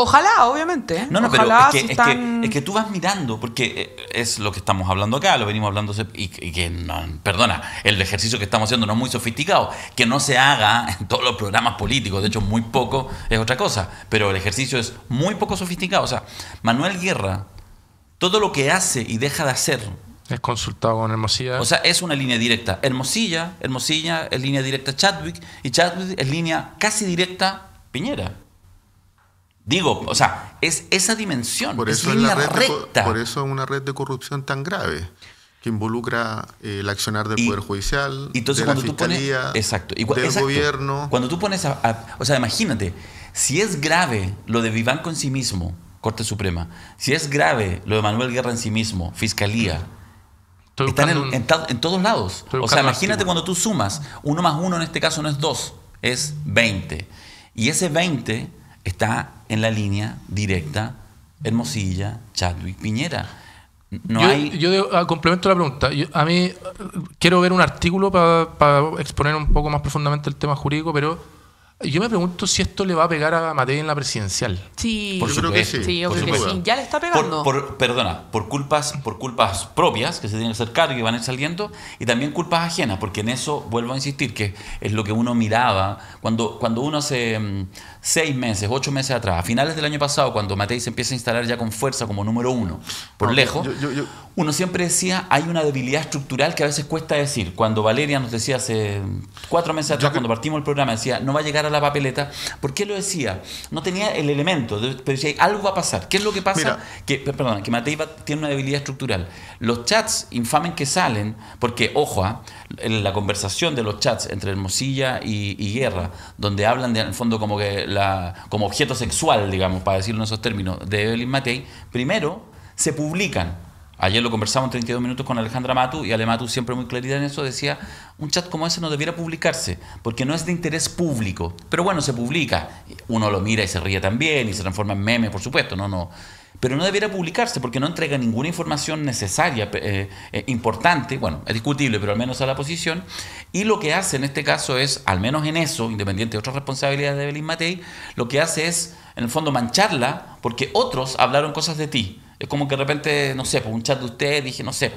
Ojalá, obviamente. No, no, Ojalá, pero es que, si están... es, que, es que tú vas mirando, porque es lo que estamos hablando acá, lo venimos hablando, y, y que, no, perdona, el ejercicio que estamos haciendo no es muy sofisticado, que no se haga en todos los programas políticos, de hecho muy poco es otra cosa, pero el ejercicio es muy poco sofisticado. O sea, Manuel Guerra, todo lo que hace y deja de hacer, es consultado con Hermosilla. O sea, es una línea directa. Hermosilla, Hermosilla es línea directa Chadwick, y Chadwick es línea casi directa Piñera. Digo, o sea, es esa dimensión, por eso es línea es la red recta. De, por eso es una red de corrupción tan grave, que involucra eh, el accionar del y, Poder Judicial, entonces, de cuando la tú Fiscalía, pones, exacto, y, del exacto, gobierno. Cuando tú pones, a, a, o sea, imagínate, si es grave lo de Vivanco en sí mismo, Corte Suprema, si es grave lo de Manuel Guerra en sí mismo, Fiscalía, están en, en, en todos lados. O sea, imagínate cuando tú sumas, uno más uno en este caso no es dos, es veinte. Y ese veinte está en la línea directa Hermosilla, Chadwick, Piñera. No yo, hay... yo complemento la pregunta. Yo, a mí quiero ver un artículo para pa exponer un poco más profundamente el tema jurídico, pero... yo me pregunto si esto le va a pegar a Matthei en la presidencial. Sí, por yo creo que sí. sí, yo creo que sí. Ya le está pegando. Por, por, perdona, por culpas, por culpas propias que se tienen que hacer cargo y van a ir saliendo, y también culpas ajenas, porque en eso vuelvo a insistir, que es lo que uno miraba cuando, cuando uno hace mmm, seis meses, ocho meses atrás, a finales del año pasado, cuando Matthei se empieza a instalar ya con fuerza como número uno, por no, lejos, yo, yo, yo. uno siempre decía, hay una debilidad estructural que a veces cuesta decir. Cuando Valeria nos decía hace cuatro meses atrás, yo, cuando partimos el programa, decía, no va a llegar a la papeleta. ¿Por qué lo decía? No tenía el elemento, de, pero decía, algo va a pasar. ¿Qué es lo que pasa? Mira. Que, perdón, que Matthei va, tiene una debilidad estructural. Los chats infames que salen, porque, ojo, ¿eh? en la conversación de los chats entre Hermosilla y, y Guerra, donde hablan de, en el fondo como, que la, como objeto sexual, digamos, para decirlo en esos términos, de Evelyn Matthei, primero se publican. Ayer lo conversamos en treinta y dos minutos con Alejandra Matus, y Ale Matus siempre muy clarita en eso, decía, un chat como ese no debiera publicarse, porque no es de interés público. Pero bueno, se publica, uno lo mira y se ríe también, y se transforma en meme, por supuesto, no, no. Pero no debiera publicarse, porque no entrega ninguna información necesaria, eh, eh, importante, bueno, es discutible, pero al menos a la posición. Y lo que hace en este caso es, al menos en eso, independiente de otras responsabilidades de Evelyn Matthei, lo que hace es, en el fondo, mancharla, porque otros hablaron cosas de ti. Es como que de repente, no sé, pues un chat de usted, dije, no sé,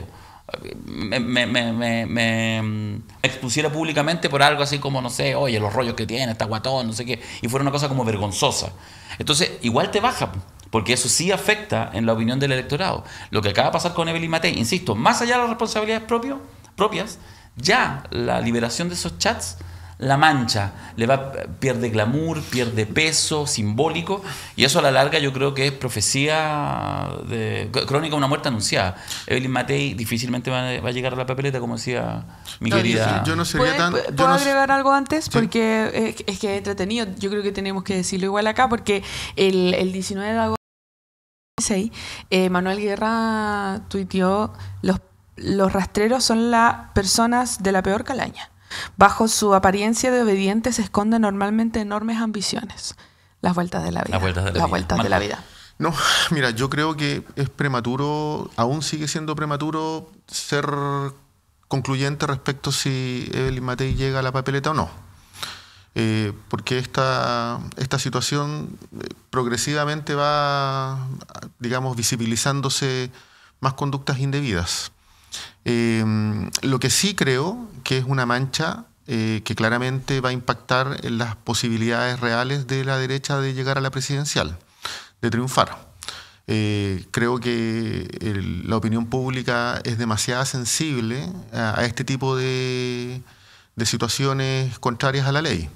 pues, me, me, me, me, me expusiera públicamente por algo así como, no sé, oye, los rollos que tiene, está guatón, no sé qué, y fuera una cosa como vergonzosa. Entonces, igual te baja, porque eso sí afecta en la opinión del electorado. Lo que acaba de pasar con Evelyn Matthei, insisto, más allá de las responsabilidades propio, propias, ya la liberación de esos chats la mancha, le va, pierde glamour, pierde peso simbólico, y eso a la larga yo creo que es profecía de, crónica de una muerte anunciada. Evelyn Matthei difícilmente va, va a llegar a la papeleta, como decía mi no, querida. Yo, yo no sería tan, ¿Puedo yo no agregar sé? algo antes? ¿Sí? Porque es, es que es entretenido, yo creo que tenemos que decirlo igual acá, porque el, el diecinueve de agosto de dos mil dieciséis eh, Manuel Guerra tuiteó, los, los rastreros son las personas de la peor calaña. Bajo su apariencia de obediente se esconden normalmente enormes ambiciones. Las vueltas de la vida. Las vueltas de la, Las vida. Vueltas de la vida. No, mira, yo creo que es prematuro, aún sigue siendo prematuro ser concluyente respecto si Evelyn Matthei llega a la papeleta o no. Eh, porque esta, esta situación progresivamente va, digamos, visibilizándose más conductas indebidas. Eh, lo que sí creo que es una mancha eh, que claramente va a impactar en las posibilidades reales de la derecha de llegar a la presidencial, de triunfar. Eh, creo que el, la opinión pública es demasiado sensible a, a este tipo de, de situaciones contrarias a la ley.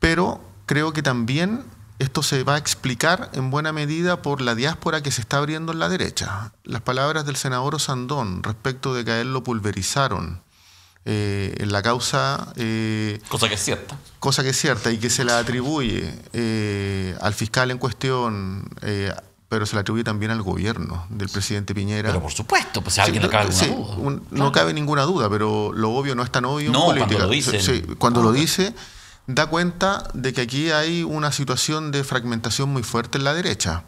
Pero creo que también esto se va a explicar en buena medida por la diáspora que se está abriendo en la derecha. Las palabras del senador Osandón respecto de que a él lo pulverizaron eh, en la causa... Eh, cosa que es cierta. Cosa que es cierta y que se la atribuye eh, al fiscal en cuestión, eh, pero se la atribuye también al gobierno del presidente Piñera. Pero por supuesto, pues si a alguien sí, le cabe sí, duda. Un, no claro. cabe ninguna duda, pero lo obvio no es tan obvio no, en política. Cuando lo dice. Sí, cuando lo dice... da cuenta de que aquí hay una situación de fragmentación muy fuerte en la derecha.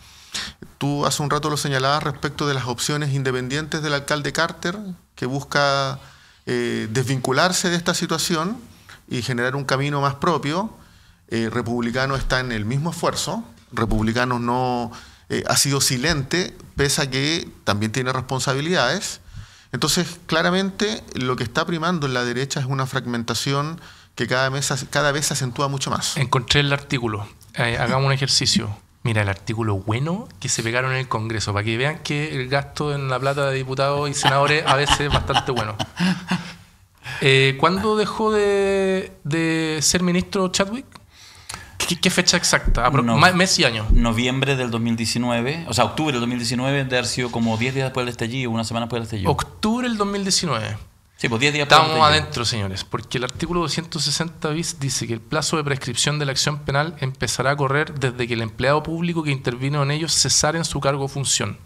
Tú hace un rato lo señalabas respecto de las opciones independientes del alcalde Carter, que busca eh, desvincularse de esta situación y generar un camino más propio. Eh, Republicano está en el mismo esfuerzo. Republicano no eh, ha sido silente, pese a que también tiene responsabilidades. Entonces, claramente, lo que está primando en la derecha es una fragmentación que cada, mesa, cada vez se acentúa mucho más. Encontré el artículo. Eh, hagamos un ejercicio. Mira, el artículo bueno que se pegaron en el Congreso, para que vean que el gasto en la plata de diputados y senadores a veces es bastante bueno. Eh, ¿Cuándo dejó de, de ser ministro Chadwick? ¿Qué, qué fecha exacta? Apro- no, ¿Mes y año? Noviembre del dos mil diecinueve, o sea, octubre del dos mil diecinueve, de haber sido como diez días después del estallido, una semana después del estallido. Octubre del dos mil diecinueve. Sí, pues diez días después. Estamos adentro, señores, porque el artículo doscientos sesenta bis dice que el plazo de prescripción de la acción penal empezará a correr desde que el empleado público que intervino en ellos cesara en su cargo o función.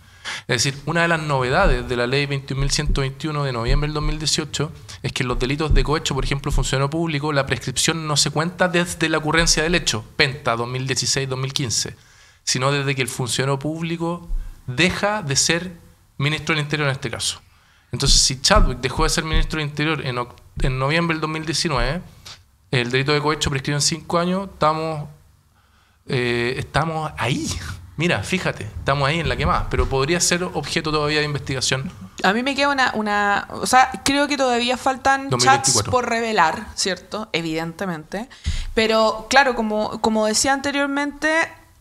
Es decir, una de las novedades de la ley veintiuno mil ciento veintiuno de noviembre del dos mil dieciocho es que en los delitos de cohecho, por ejemplo, funcionario público, la prescripción no se cuenta desde la ocurrencia del hecho, Penta dos mil dieciséis dos mil quince, sino desde que el funcionario público deja de ser ministro del Interior en este caso. Entonces, si Chadwick dejó de ser ministro del Interior en, en noviembre del dos mil diecinueve, el delito de cohecho prescribe en cinco años, estamos, eh, estamos ahí. Mira, fíjate, estamos ahí en la quemada, pero podría ser objeto todavía de investigación. A mí me queda una... una o sea, creo que todavía faltan dos mil veinticuatro chats por revelar, ¿cierto? Evidentemente. Pero, claro, como, como decía anteriormente,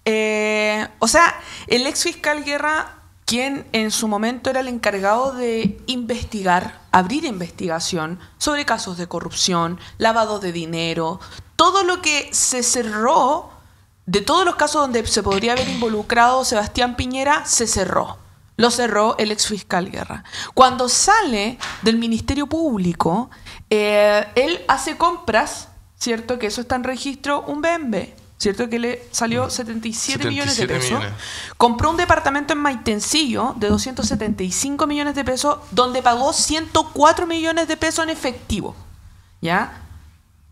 eh, o sea, el ex fiscal Guerra, quien en su momento era el encargado de investigar, abrir investigación sobre casos de corrupción, lavado de dinero, todo lo que se cerró... De todos los casos donde se podría haber involucrado Sebastián Piñera, se cerró. Lo cerró el exfiscal Guerra. Cuando sale del Ministerio Público, eh, él hace compras, ¿cierto? Que eso está en registro, un B M W, ¿cierto? Que le salió setenta y siete millones de pesos. Millones. Compró un departamento en Maitencillo de doscientos setenta y cinco millones de pesos, donde pagó ciento cuatro millones de pesos en efectivo. ¿Ya?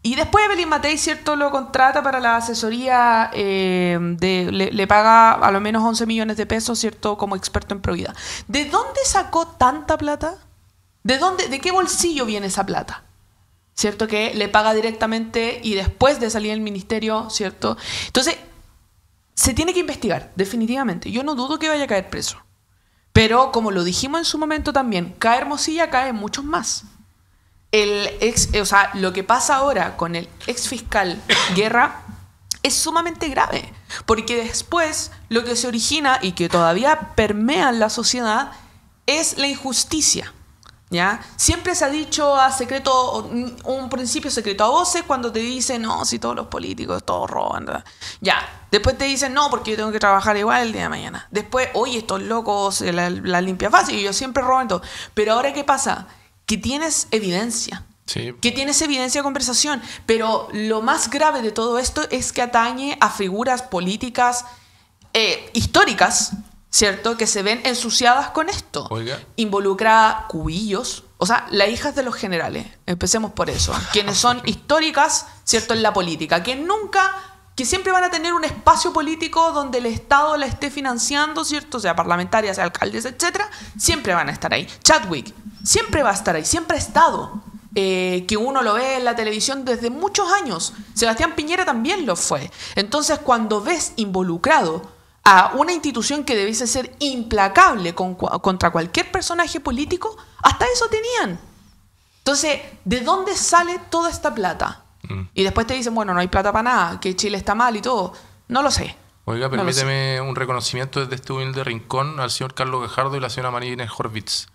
Y después Evelyn Matthei, ¿cierto?, lo contrata para la asesoría, eh, de, le, le paga a lo menos once millones de pesos, ¿cierto?, como experto en probidad. ¿De dónde sacó tanta plata? ¿De dónde, de qué bolsillo viene esa plata? ¿Cierto? Que le paga directamente y después de salir del ministerio, ¿cierto? Entonces, se tiene que investigar, definitivamente. Yo no dudo que vaya a caer preso. Pero, como lo dijimos en su momento también, cae Hermosilla, cae muchos más. El ex, o sea, lo que pasa ahora con el ex fiscal Guerra es sumamente grave, porque después lo que se origina y que todavía permea en la sociedad es la injusticia, ¿ya? Siempre se ha dicho a secreto, un principio secreto a voces, cuando te dicen, no, si todos los políticos, todos roban, ¿verdad? Ya, después te dicen, no, porque yo tengo que trabajar igual el día de mañana. Después, oye, estos locos, la, la limpia fácil, y yo siempre robo en todo. Pero ahora, ¿qué pasa? Que tienes evidencia, sí. que tienes evidencia de conversación, pero lo más grave de todo esto es que atañe a figuras políticas eh, históricas, ¿cierto? Que se ven ensuciadas con esto. Oiga. Involucra Cubillos, o sea, las hijas de los generales, empecemos por eso, quienes son históricas, ¿cierto?, en la política, que nunca... que siempre van a tener un espacio político donde el Estado la esté financiando, ¿cierto? Sea parlamentarias, sea alcaldes, etcétera, siempre van a estar ahí. Chadwick siempre va a estar ahí, siempre ha estado. Eh, que uno lo ve en la televisión desde muchos años. Sebastián Piñera también lo fue. Entonces, cuando ves involucrado a una institución que debiese ser implacable con, contra cualquier personaje político, hasta eso tenían. Entonces, ¿de dónde sale toda esta plata? Y después te dicen, bueno, no hay plata para nada, que Chile está mal y todo. No lo sé. Oiga, no permíteme un reconocimiento desde este humilde rincón al señor Carlos Gajardo y la señora María Inés Horvitz,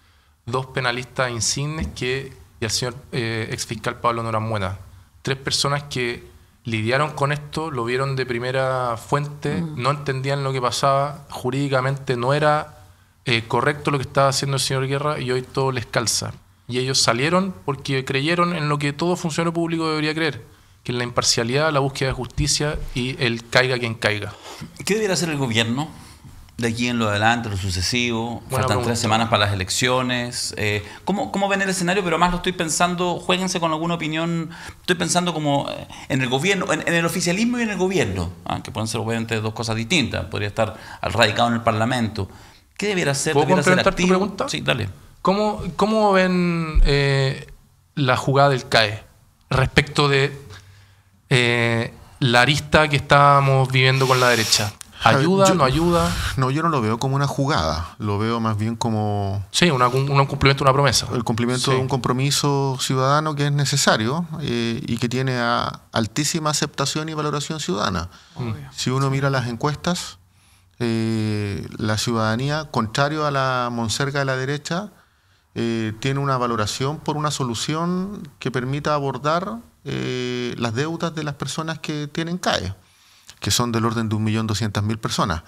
dos penalistas insignes, que, y al señor eh, exfiscal Pablo Noramuena. Tres personas que lidiaron con esto, lo vieron de primera fuente, mm. no entendían lo que pasaba, jurídicamente no era eh, correcto lo que estaba haciendo el señor Guerra y hoy todo les calza. Y ellos salieron porque creyeron en lo que todo funcionario público debería creer, que es la imparcialidad, la búsqueda de justicia y el caiga quien caiga. ¿Qué debería hacer el gobierno de aquí en lo adelante, lo sucesivo? Buena Faltan pregunta. Tres semanas para las elecciones. Eh, ¿cómo, ¿Cómo ven el escenario? Pero más lo estoy pensando, juéguense con alguna opinión. Estoy pensando como en el gobierno, en, en el oficialismo y en el gobierno, ah, que pueden ser obviamente dos cosas distintas. Podría estar radicado en el Parlamento. ¿Qué debería hacer? ¿Puedo complementar tu pregunta? Sí, dale. ¿Cómo, cómo ven eh, la jugada del C A E respecto de eh, la arista que estábamos viviendo con la derecha? ¿Ayuda? Yo, ¿No ayuda? No, yo no lo veo como una jugada. Lo veo más bien como... Sí, una, un, un cumplimiento de una promesa. El cumplimiento sí. de un compromiso ciudadano que es necesario eh, y que tiene a, altísima aceptación y valoración ciudadana. Obvio. Si uno mira las encuestas, eh, la ciudadanía, contrario a la monserga de la derecha... Eh, tiene una valoración por una solución que permita abordar eh, las deudas de las personas que tienen C A E. que son del orden de un millón doscientas mil personas.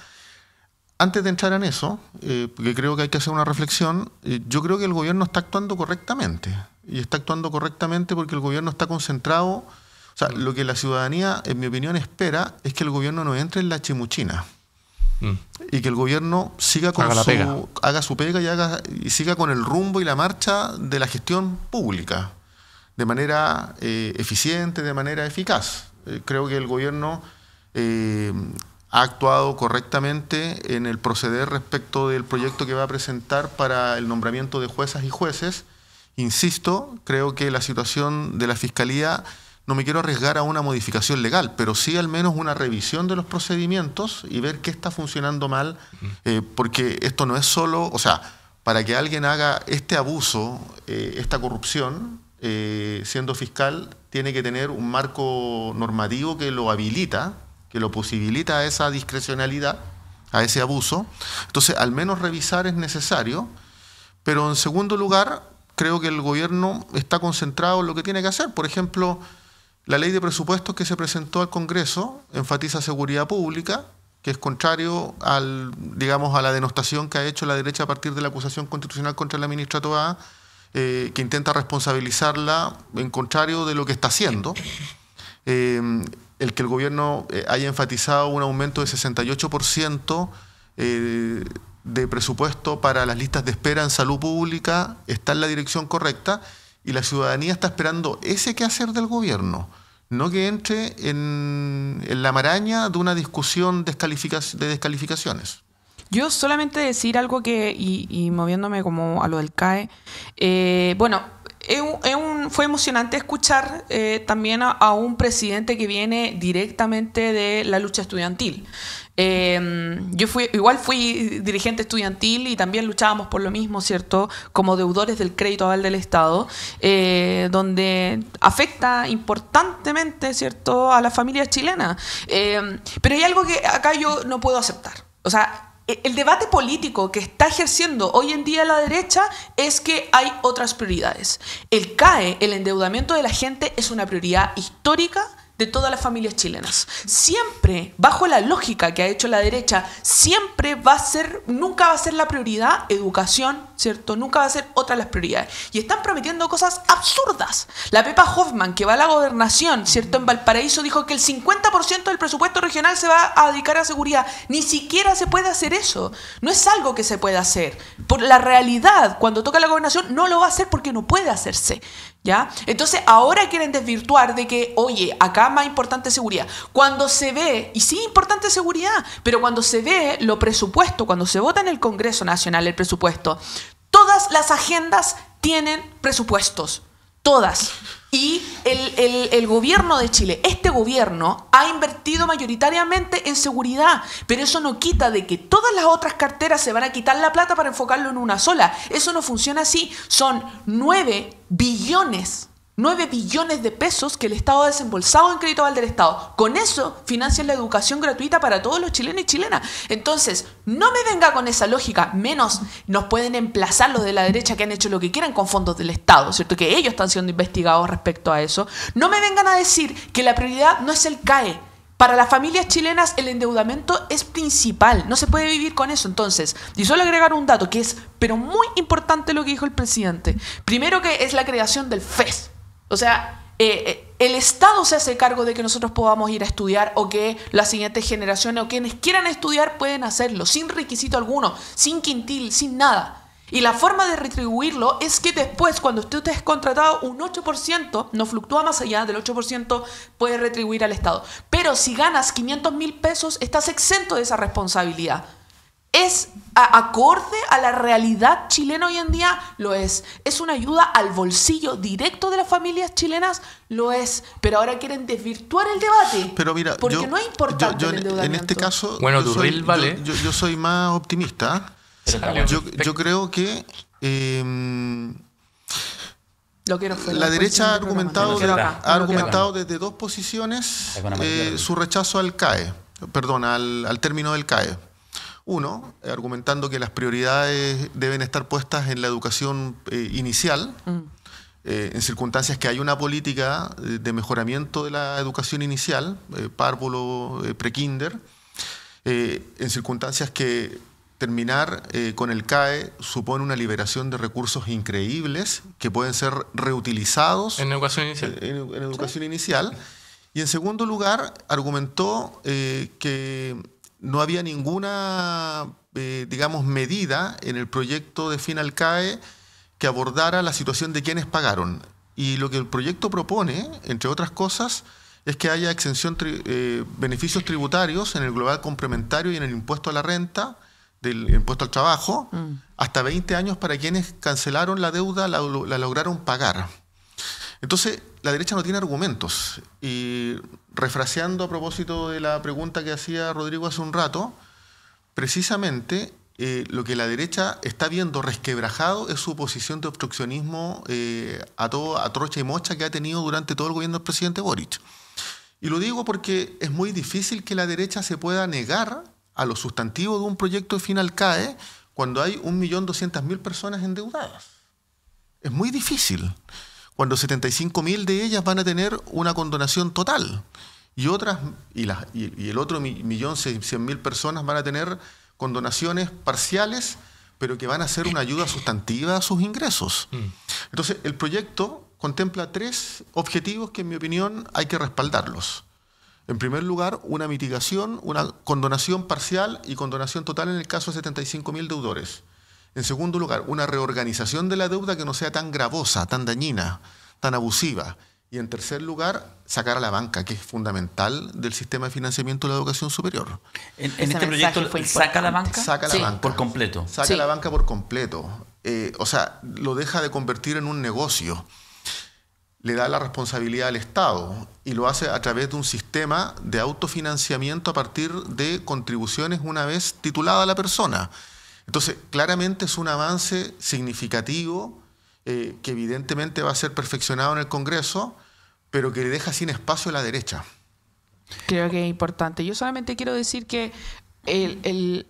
Antes de entrar en eso, eh, porque creo que hay que hacer una reflexión, eh, yo creo que el gobierno está actuando correctamente. Y está actuando correctamente porque el gobierno está concentrado. O sea, mm. lo que la ciudadanía, en mi opinión, espera es que el gobierno no entre en la chimuchina. Mm. Y que el gobierno siga con haga, su, pega. haga su pega y, haga, y siga con el rumbo y la marcha de la gestión pública. De manera eh, eficiente, de manera eficaz. Eh, creo que el gobierno... Eh, ha actuado correctamente en el proceder respecto del proyecto que va a presentar para el nombramiento de juezas y jueces. Insisto, creo que la situación de la Fiscalía, no me quiero arriesgar a una modificación legal, pero sí al menos una revisión de los procedimientos y ver qué está funcionando mal, eh, porque esto no es solo, o sea, para que alguien haga este abuso, eh, esta corrupción, eh, siendo fiscal, tiene que tener un marco normativo que lo habilita, que lo posibilita a esa discrecionalidad, a ese abuso. Entonces, al menos revisar es necesario, pero en segundo lugar, creo que el gobierno está concentrado en lo que tiene que hacer. Por ejemplo, la ley de presupuestos que se presentó al Congreso enfatiza seguridad pública, que es contrario al, digamos, a la denostación que ha hecho la derecha a partir de la acusación constitucional contra la ministra Tohá, eh, que intenta responsabilizarla en contrario de lo que está haciendo. Eh, el que el gobierno haya enfatizado un aumento de sesenta y ocho por ciento de presupuesto para las listas de espera en salud pública está en la dirección correcta y la ciudadanía está esperando ese quehacer del gobierno, no que entre en la maraña de una discusión de descalificaciones. Yo solamente decir algo que, y, y moviéndome como a lo del C A E, eh, bueno, es un, es un, fue emocionante escuchar eh, también a, a un presidente que viene directamente de la lucha estudiantil. Eh, yo fui, igual fui dirigente estudiantil y también luchábamos por lo mismo, ¿cierto? Como deudores del crédito aval del Estado, eh, donde afecta importantemente, ¿cierto?, a la familia chilena. Eh, pero hay algo que acá yo no puedo aceptar. O sea, el debate político que está ejerciendo hoy en día la derecha es que hay otras prioridades. El C A E, el endeudamiento de la gente, es una prioridad histórica de todas las familias chilenas. Siempre, bajo la lógica que ha hecho la derecha, siempre va a ser, nunca va a ser la prioridad educación, ¿cierto? Nunca va a ser otra las prioridades. Y están prometiendo cosas absurdas. La Pepa Hoffman, que va a la gobernación, ¿cierto?, en Valparaíso, dijo que el cincuenta por ciento del presupuesto regional se va a dedicar a seguridad. Ni siquiera se puede hacer eso. No es algo que se pueda hacer. Por la realidad, cuando toca la gobernación, no lo va a hacer porque no puede hacerse, ¿ya? Entonces, ahora quieren desvirtuar de que, oye, acá más importante seguridad. Cuando se ve, y sí, importante seguridad, pero cuando se ve lo presupuesto, cuando se vota en el Congreso Nacional el presupuesto, todas las agendas tienen presupuestos, todas. Y el, el, el gobierno de Chile, este gobierno, ha invertido mayoritariamente en seguridad, pero eso no quita de que todas las otras carteras se van a quitar la plata para enfocarlo en una sola. Eso no funciona así. Son nueve billones. nueve billones de pesos que el Estado ha desembolsado en crédito aval del Estado. Con eso financian la educación gratuita para todos los chilenos y chilenas. Entonces, no me venga con esa lógica, menos nos pueden emplazar los de la derecha que han hecho lo que quieran con fondos del Estado, ¿cierto? Que ellos están siendo investigados respecto a eso. No me vengan a decir que la prioridad no es el C A E. Para las familias chilenas el endeudamiento es principal, no se puede vivir con eso. Entonces, y solo agregar un dato que es, pero muy importante lo que dijo el presidente. Primero, que es la creación del F E S. O sea, eh, eh, el Estado se hace cargo de que nosotros podamos ir a estudiar o que las siguientes generaciones o quienes quieran estudiar pueden hacerlo, sin requisito alguno, sin quintil, sin nada. Y la forma de retribuirlo es que después, cuando usted es contratado, un ocho por ciento, no fluctúa más allá del ocho por ciento, puede retribuir al Estado. Pero si ganas quinientos mil pesos, estás exento de esa responsabilidad. ¿Es a acorde a la realidad chilena hoy en día? Lo es. ¿Es una ayuda al bolsillo directo de las familias chilenas? Lo es. Pero ahora quieren desvirtuar el debate. Pero mira, porque yo, no es importante yo, yo, el endeudamiento. En este caso, bueno, yo, soy, vale. yo, yo, yo soy más optimista. Yo, yo creo que... Eh, Lo quiero, la derecha ha argumentado, de, ha argumentado desde dos posiciones eh, su rechazo al C A E, perdón, al, al término del C A E. Uno, argumentando que las prioridades deben estar puestas en la educación eh, inicial, mm. eh, en circunstancias que hay una política de mejoramiento de la educación inicial, eh, párvulo, eh, prekinder, eh, en circunstancias que terminar eh, con el C A E supone una liberación de recursos increíbles que pueden ser reutilizados en educación inicial. En, en educación sí. inicial. Y en segundo lugar, argumentó eh, que no había ninguna, eh, digamos, medida en el proyecto de Fin al C A E que abordara la situación de quienes pagaron. Y lo que el proyecto propone, entre otras cosas, es que haya exención, tri eh, beneficios tributarios en el global complementario y en el impuesto a la renta, del impuesto al trabajo, mm. hasta veinte años para quienes cancelaron la deuda, la, la lograron pagar. Entonces, la derecha no tiene argumentos. Y refraseando a propósito de la pregunta que hacía Rodrigo hace un rato, precisamente eh, lo que la derecha está viendo resquebrajado es su posición de obstruccionismo eh, a, todo, a trocha y mocha que ha tenido durante todo el gobierno del presidente Boric. Y lo digo porque es muy difícil que la derecha se pueda negar a los sustantivos de un proyecto de Fin al C A E cuando hay un millón doscientas mil personas endeudadas. Es muy difícil. Cuando setenta y cinco mil de ellas van a tener una condonación total y otras y, la, y, y el otro un millón cien mil personas van a tener condonaciones parciales, pero que van a ser una ayuda sustantiva a sus ingresos. Entonces, el proyecto contempla tres objetivos que, en mi opinión, hay que respaldarlos. En primer lugar, una mitigación, una condonación parcial y condonación total en el caso de setenta y cinco mil deudores. En segundo lugar, una reorganización de la deuda que no sea tan gravosa, tan dañina, tan abusiva. Y en tercer lugar, sacar a la banca, que es fundamental del sistema de financiamiento de la educación superior. En, en este proyecto, ¿saca a la banca? Saca a la banca. Por completo. Saca a la banca por completo. Eh, o sea, lo deja de convertir en un negocio. Le da la responsabilidad al Estado y lo hace a través de un sistema de autofinanciamiento a partir de contribuciones una vez titulada la persona. Entonces, claramente es un avance significativo eh, que evidentemente va a ser perfeccionado en el Congreso, pero que le deja sin espacio a la derecha. Creo que es importante. Yo solamente quiero decir que el, el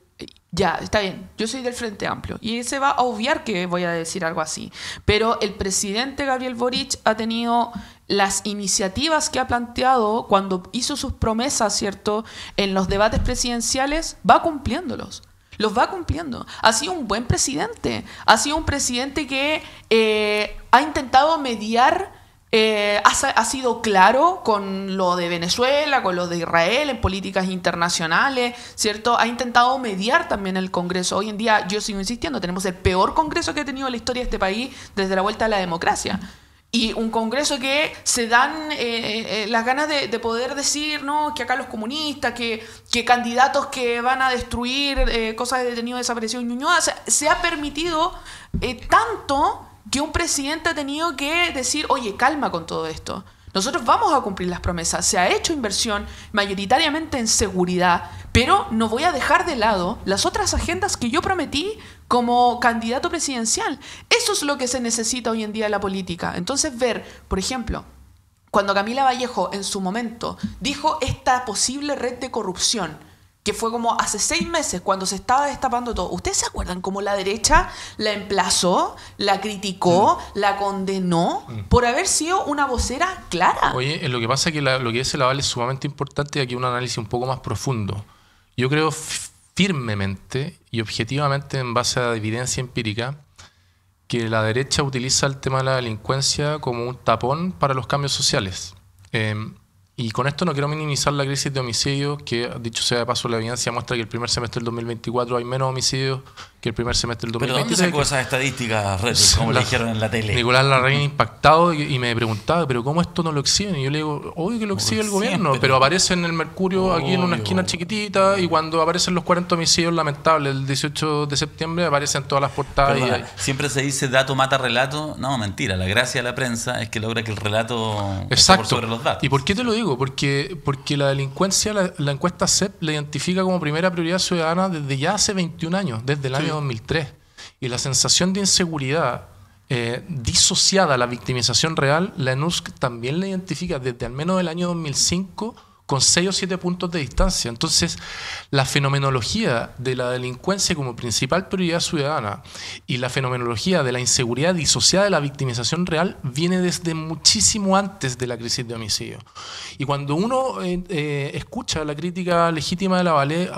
ya, está bien, yo soy del Frente Amplio y se va a obviar que voy a decir algo así, pero el presidente Gabriel Boric ha tenido las iniciativas que ha planteado cuando hizo sus promesas, ¿cierto?, en los debates presidenciales, va cumpliéndolos. Los va cumpliendo. Ha sido un buen presidente. Ha sido un presidente que eh, ha intentado mediar, eh, ha, ha sido claro con lo de Venezuela, con lo de Israel, en políticas internacionales, ¿cierto? Ha intentado mediar también el Congreso. Hoy en día, yo sigo insistiendo, tenemos el peor Congreso que ha tenido la historia de este país desde la vuelta a la democracia. Y un Congreso que se dan eh, eh, las ganas de, de poder decir, ¿no?, que acá los comunistas, que, que candidatos que van a destruir eh, cosas de detenidos desaparecidos en Ñuñoa. O sea, se ha permitido eh, tanto que un presidente ha tenido que decir, oye, calma con todo esto. Nosotros vamos a cumplir las promesas. Se ha hecho inversión mayoritariamente en seguridad, pero no voy a dejar de lado las otras agendas que yo prometí como candidato presidencial. Eso es lo que se necesita hoy en día en la política. Entonces ver, por ejemplo, cuando Camila Vallejo en su momento dijo esta posible red de corrupción, que fue como hace seis meses cuando se estaba destapando todo. ¿Ustedes se acuerdan cómo la derecha la emplazó, la criticó, mm. la condenó mm. por haber sido una vocera clara? Oye, lo que pasa es que la, lo que dice la Vale es sumamente importante y aquí un análisis un poco más profundo. Yo creo firmemente y objetivamente en base a evidencia empírica que la derecha utiliza el tema de la delincuencia como un tapón para los cambios sociales. Eh, Y con esto no quiero minimizar la crisis de homicidios, que dicho sea de paso la evidencia muestra que el primer semestre del dos mil veinticuatro hay menos homicidios que el primer semestre del dos mil veintitrés. ¿Pero dónde sacó esas estadísticas, Reto, como le dijeron en la tele? Nicolás Larraín impactado y, y me preguntaba, ¿pero cómo esto no lo exhiben? Y yo le digo, obvio que lo exhibe el gobierno, pero aparece en el Mercurio, obvio, aquí en una esquina chiquitita, y cuando aparecen los cuarenta homicidios lamentables el dieciocho de septiembre aparecen todas las portadas. Pero, y, siempre se dice dato mata relato. No, mentira, la gracia de la prensa es que logra que el relato esté por sobre los datos. ¿Y por qué te lo digo? Porque, porque la delincuencia, la, la encuesta C E P la identifica como primera prioridad ciudadana desde ya hace veintiún años, desde el sí. año dos mil tres. Y la sensación de inseguridad eh, disociada a la victimización real, la ENUSC también la identifica desde al menos el año dos mil cinco con seis o siete puntos de distancia. Entonces, la fenomenología de la delincuencia como principal prioridad ciudadana y la fenomenología de la inseguridad disociada de la victimización real viene desde muchísimo antes de la crisis de homicidio. Y cuando uno eh, eh, escucha la crítica legítima de la Vale,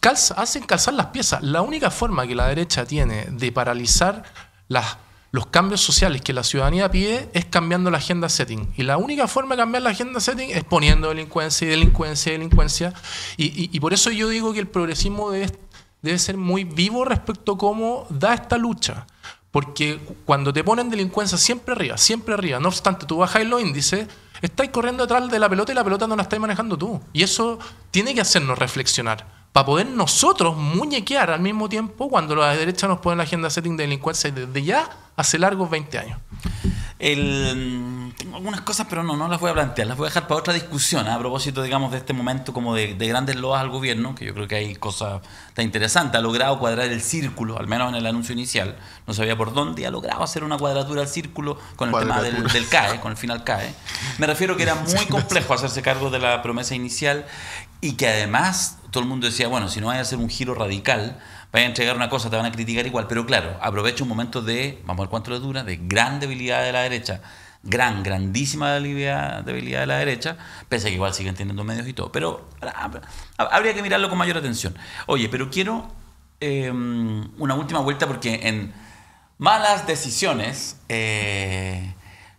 calza, hacen calzar las piezas. La única forma que la derecha tiene de paralizar las los cambios sociales que la ciudadanía pide es cambiando la agenda setting. Y la única forma de cambiar la agenda setting es poniendo delincuencia y delincuencia y delincuencia. Y, y, y por eso yo digo que el progresismo debe, debe ser muy vivo respecto a cómo da esta lucha. Porque cuando te ponen delincuencia siempre arriba, siempre arriba. No obstante, tú bajas los índices, estás corriendo atrás de la pelota y la pelota no la estás manejando tú. Y eso tiene que hacernos reflexionar, para poder nosotros muñequear al mismo tiempo cuando la derecha nos pone en la agenda setting de delincuencia desde ya hace largos veinte años. El, tengo algunas cosas, pero no, no las voy a plantear, las voy a dejar para otra discusión, ¿eh? A propósito, digamos, de este momento como de, de grandes loas al gobierno, que yo creo que hay cosas tan interesantes. Ha logrado cuadrar el círculo, al menos en el anuncio inicial, no sabía por dónde, ha logrado hacer una cuadratura al círculo con el cuadratura. tema del, del C A E, con el final C A E. Me refiero que era muy complejo hacerse cargo de la promesa inicial y que además todo el mundo decía, bueno, si no hay a hacer un giro radical, van a entregar una cosa, te van a criticar igual. Pero claro, aprovecha un momento de, vamos a ver cuánto le dura, de gran debilidad de la derecha. Gran, grandísima debilidad, debilidad de la derecha, pese a que igual siguen teniendo medios y todo. Pero habría que mirarlo con mayor atención. Oye, pero quiero eh, una última vuelta porque en malas decisiones, eh,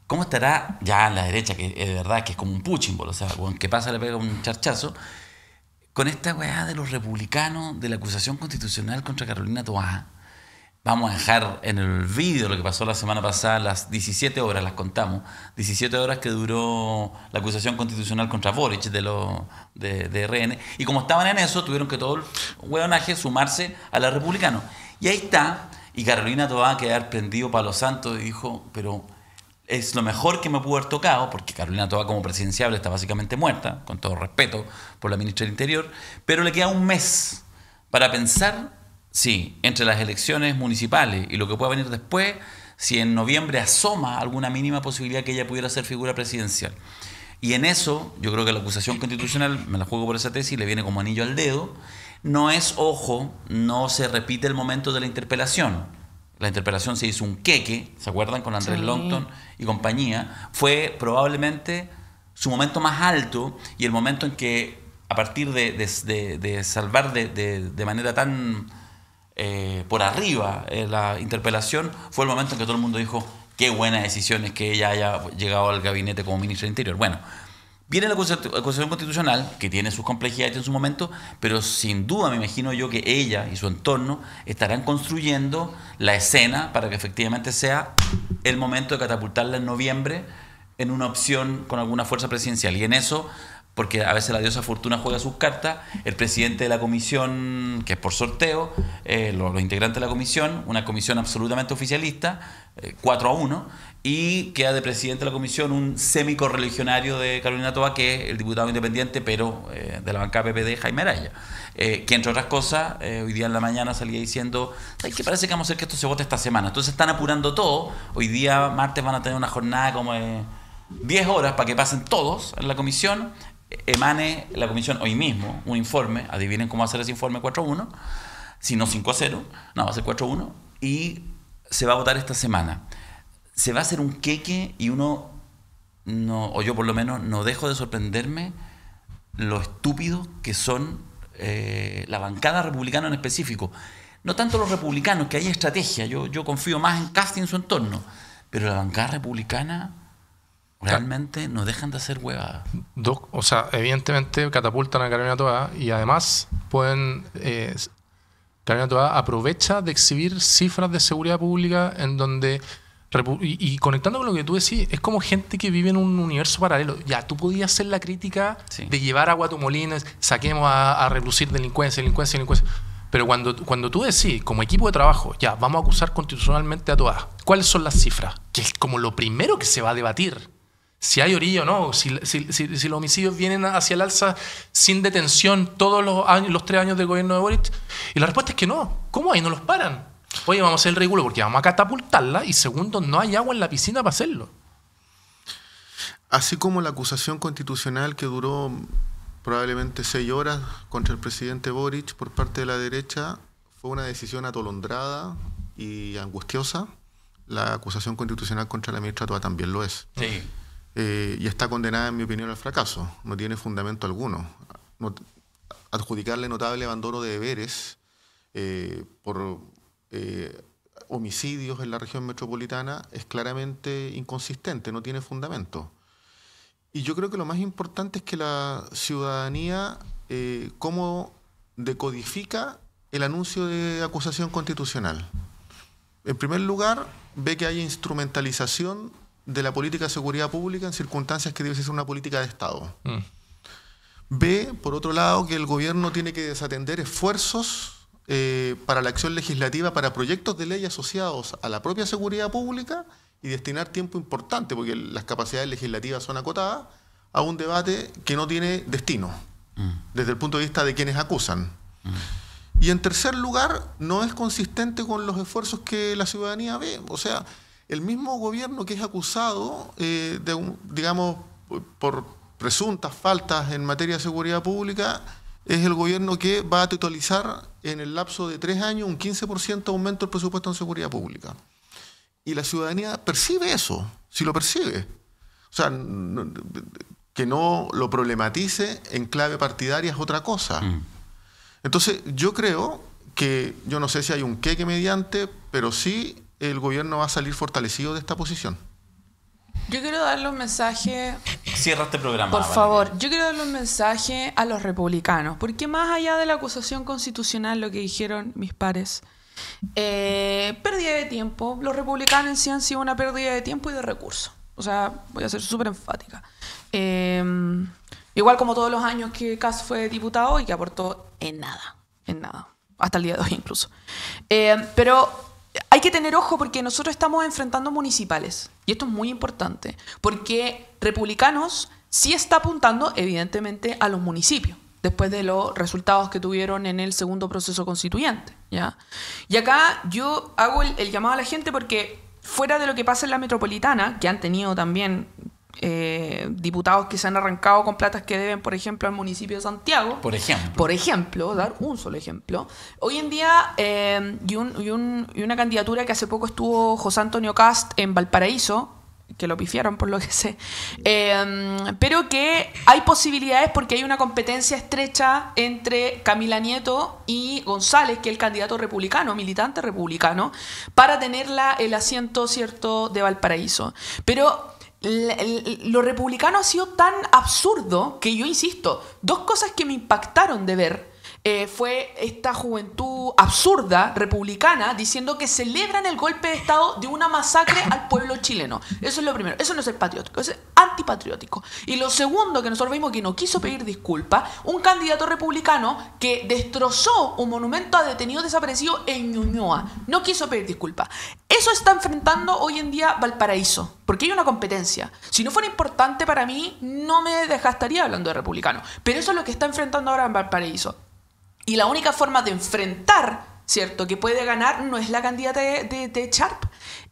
¿cómo estará ya en la derecha? Que de verdad que es como un puchimbol, o sea, que pasa le pega un charchazo. Con esta weá de los republicanos, de la acusación constitucional contra Carolina Tohá, vamos a dejar en el olvido lo que pasó la semana pasada, las diecisiete horas, las contamos, diecisiete horas que duró la acusación constitucional contra Boric de, lo, de, de R N, y como estaban en eso, tuvieron que todo el weonaje sumarse a la republicana. Y ahí está, y Carolina Tohá quedar prendido para los santos y dijo, pero es lo mejor que me pudo haber tocado, porque Carolina Tohá como presidenciable está básicamente muerta, con todo respeto por la ministra del Interior, pero le queda un mes para pensar si entre las elecciones municipales y lo que pueda venir después, si en noviembre asoma alguna mínima posibilidad que ella pudiera ser figura presidencial. Y en eso, yo creo que la acusación constitucional, me la juego por esa tesis, le viene como anillo al dedo. No es, ojo, no se repite el momento de la interpelación. La interpelación se hizo un queque, ¿se acuerdan? Con Andrés sí. Longton y compañía. Fue probablemente su momento más alto y el momento en que, a partir de, de, de, de salvar de, de, de manera tan eh, por arriba eh, la interpelación, fue el momento en que todo el mundo dijo qué buenas decisiones que ella haya llegado al gabinete como ministra del Interior. Bueno, viene la acusación constitucional, que tiene sus complejidades en su momento, pero sin duda me imagino yo que ella y su entorno estarán construyendo la escena para que efectivamente sea el momento de catapultarla en noviembre en una opción con alguna fuerza presidencial. Y en eso, porque a veces la diosa Fortuna juega sus cartas, el presidente de la comisión, que es por sorteo, eh, los, los integrantes de la comisión, una comisión absolutamente oficialista, eh, cuatro a uno, y queda de presidente de la comisión un semicorreligionario de Carolina Tohá, que es el diputado independiente, pero eh, de la bancada P P D, Jaime Araya, eh, que entre otras cosas, eh, hoy día en la mañana salía diciendo que parece que vamos a hacer que esto se vote esta semana. Entonces están apurando todo. Hoy día, martes, van a tener una jornada como de diez horas para que pasen todos en la comisión. Emane la comisión hoy mismo un informe, adivinen cómo va a ser ese informe, cuatro a uno, si no cinco a cero, no, va a ser cuatro a uno, y se va a votar esta semana. Se va a hacer un queque y uno, no, o yo por lo menos, no dejo de sorprenderme lo estúpidos que son eh, la bancada republicana en específico. No tanto los republicanos, que hay estrategia, yo, yo confío más en Kast y en su entorno, pero la bancada republicana realmente no dejan de hacer huevadas. O sea, evidentemente catapultan a Carolina Tohá y además pueden... Eh, Carolina Tohá aprovecha de exhibir cifras de seguridad pública en donde... Y, y conectando con lo que tú decís, es como gente que vive en un universo paralelo. Ya, tú podías hacer la crítica sí. de llevar agua a tu molino, saquemos a, a relucir delincuencia, delincuencia, delincuencia. Pero cuando, cuando tú decís, como equipo de trabajo, ya, vamos a acusar constitucionalmente a todas, ¿cuáles son las cifras? Que es como lo primero que se va a debatir. Si hay orilla o no, si, si, si, si los homicidios vienen hacia el alza sin detención todos los años, los tres años del gobierno de Boric. Y la respuesta es que no. ¿Cómo ahí no los paran? Oye, vamos a hacer el ridículo porque vamos a catapultarla y segundo, no hay agua en la piscina para hacerlo. así como la acusación constitucional que duró probablemente seis horas contra el presidente Boric por parte de la derecha, fue una decisión atolondrada y angustiosa. La acusación constitucional contra la ministra Tohá también lo es. Sí. Eh, y está condenada, en mi opinión, al fracaso. No tiene fundamento alguno. No, adjudicarle notable abandono de deberes eh, por eh, homicidios en la región metropolitana es claramente inconsistente, no tiene fundamento. Y yo creo que lo más importante es que la ciudadanía eh, cómo decodifica el anuncio de acusación constitucional. En primer lugar, ve que hay instrumentalización de la política de seguridad pública en circunstancias que debe ser una política de Estado. Mm. Ve, por otro lado, que el gobierno tiene que desatender esfuerzos eh, para la acción legislativa, para proyectos de ley asociados a la propia seguridad pública y destinar tiempo importante, porque las capacidades legislativas son acotadas, a un debate que no tiene destino, mm. desde el punto de vista de quienes acusan. Mm. Y en tercer lugar, no es consistente con los esfuerzos que la ciudadanía ve. O sea, el mismo gobierno que es acusado, eh, de un, digamos, por presuntas faltas en materia de seguridad pública, es el gobierno que va a totalizar en el lapso de tres años un quince por ciento aumento del presupuesto en seguridad pública. Y la ciudadanía percibe eso, si lo percibe. O sea, que no lo problematice en clave partidaria es otra cosa. Mm. Entonces, yo creo que, yo no sé si hay un queque mediante, pero sí el gobierno va a salir fortalecido de esta posición. Yo quiero darle un mensaje... Cierra este programa. Por favor, Valeria. Yo quiero darle un mensaje a los republicanos, porque más allá de la acusación constitucional, lo que dijeron mis pares, eh, pérdida de tiempo. Los republicanos en sí han sido una pérdida de tiempo y de recursos. O sea, voy a ser súper enfática. Eh... Igual como todos los años que Kast fue diputado y que aportó en nada, en nada, hasta el día de hoy incluso. Eh, pero hay que tener ojo porque nosotros estamos enfrentando municipales, y esto es muy importante, porque Republicanos sí está apuntando evidentemente a los municipios, después de los resultados que tuvieron en el segundo proceso constituyente, ¿ya? Y acá yo hago el, el llamado a la gente porque fuera de lo que pasa en la metropolitana, que han tenido también... Eh, diputados que se han arrancado con platas que deben, por ejemplo, al municipio de Santiago. Por ejemplo. Por ejemplo, dar un solo ejemplo. Hoy en día, eh, y, un, y, un, y una candidatura que hace poco estuvo José Antonio Kast en Valparaíso, que lo pifiaron por lo que sé, eh, pero que hay posibilidades porque hay una competencia estrecha entre Camila Nieto y González, que es el candidato republicano, militante republicano, para tener la, el asiento cierto de Valparaíso. Pero... lo republicano ha sido tan absurdo que yo insisto, dos cosas que me impactaron de ver eh, fue esta juventud absurda republicana diciendo que celebran el golpe de Estado de una masacre al pueblo chileno. Eso es lo primero, eso no es el patriótico, eso es antipatriótico. Y lo segundo que nosotros vimos que no quiso pedir disculpas, un candidato republicano que destrozó un monumento a detenidos desaparecidos en Ñuñoa, no quiso pedir disculpas. Eso está enfrentando hoy en día Valparaíso, porque hay una competencia. Si no fuera importante para mí, no me desgastaría hablando de republicano. Pero eso es lo que está enfrentando ahora en Valparaíso. Y la única forma de enfrentar, ¿cierto?, que puede ganar no es la candidata de, de, de Sharp,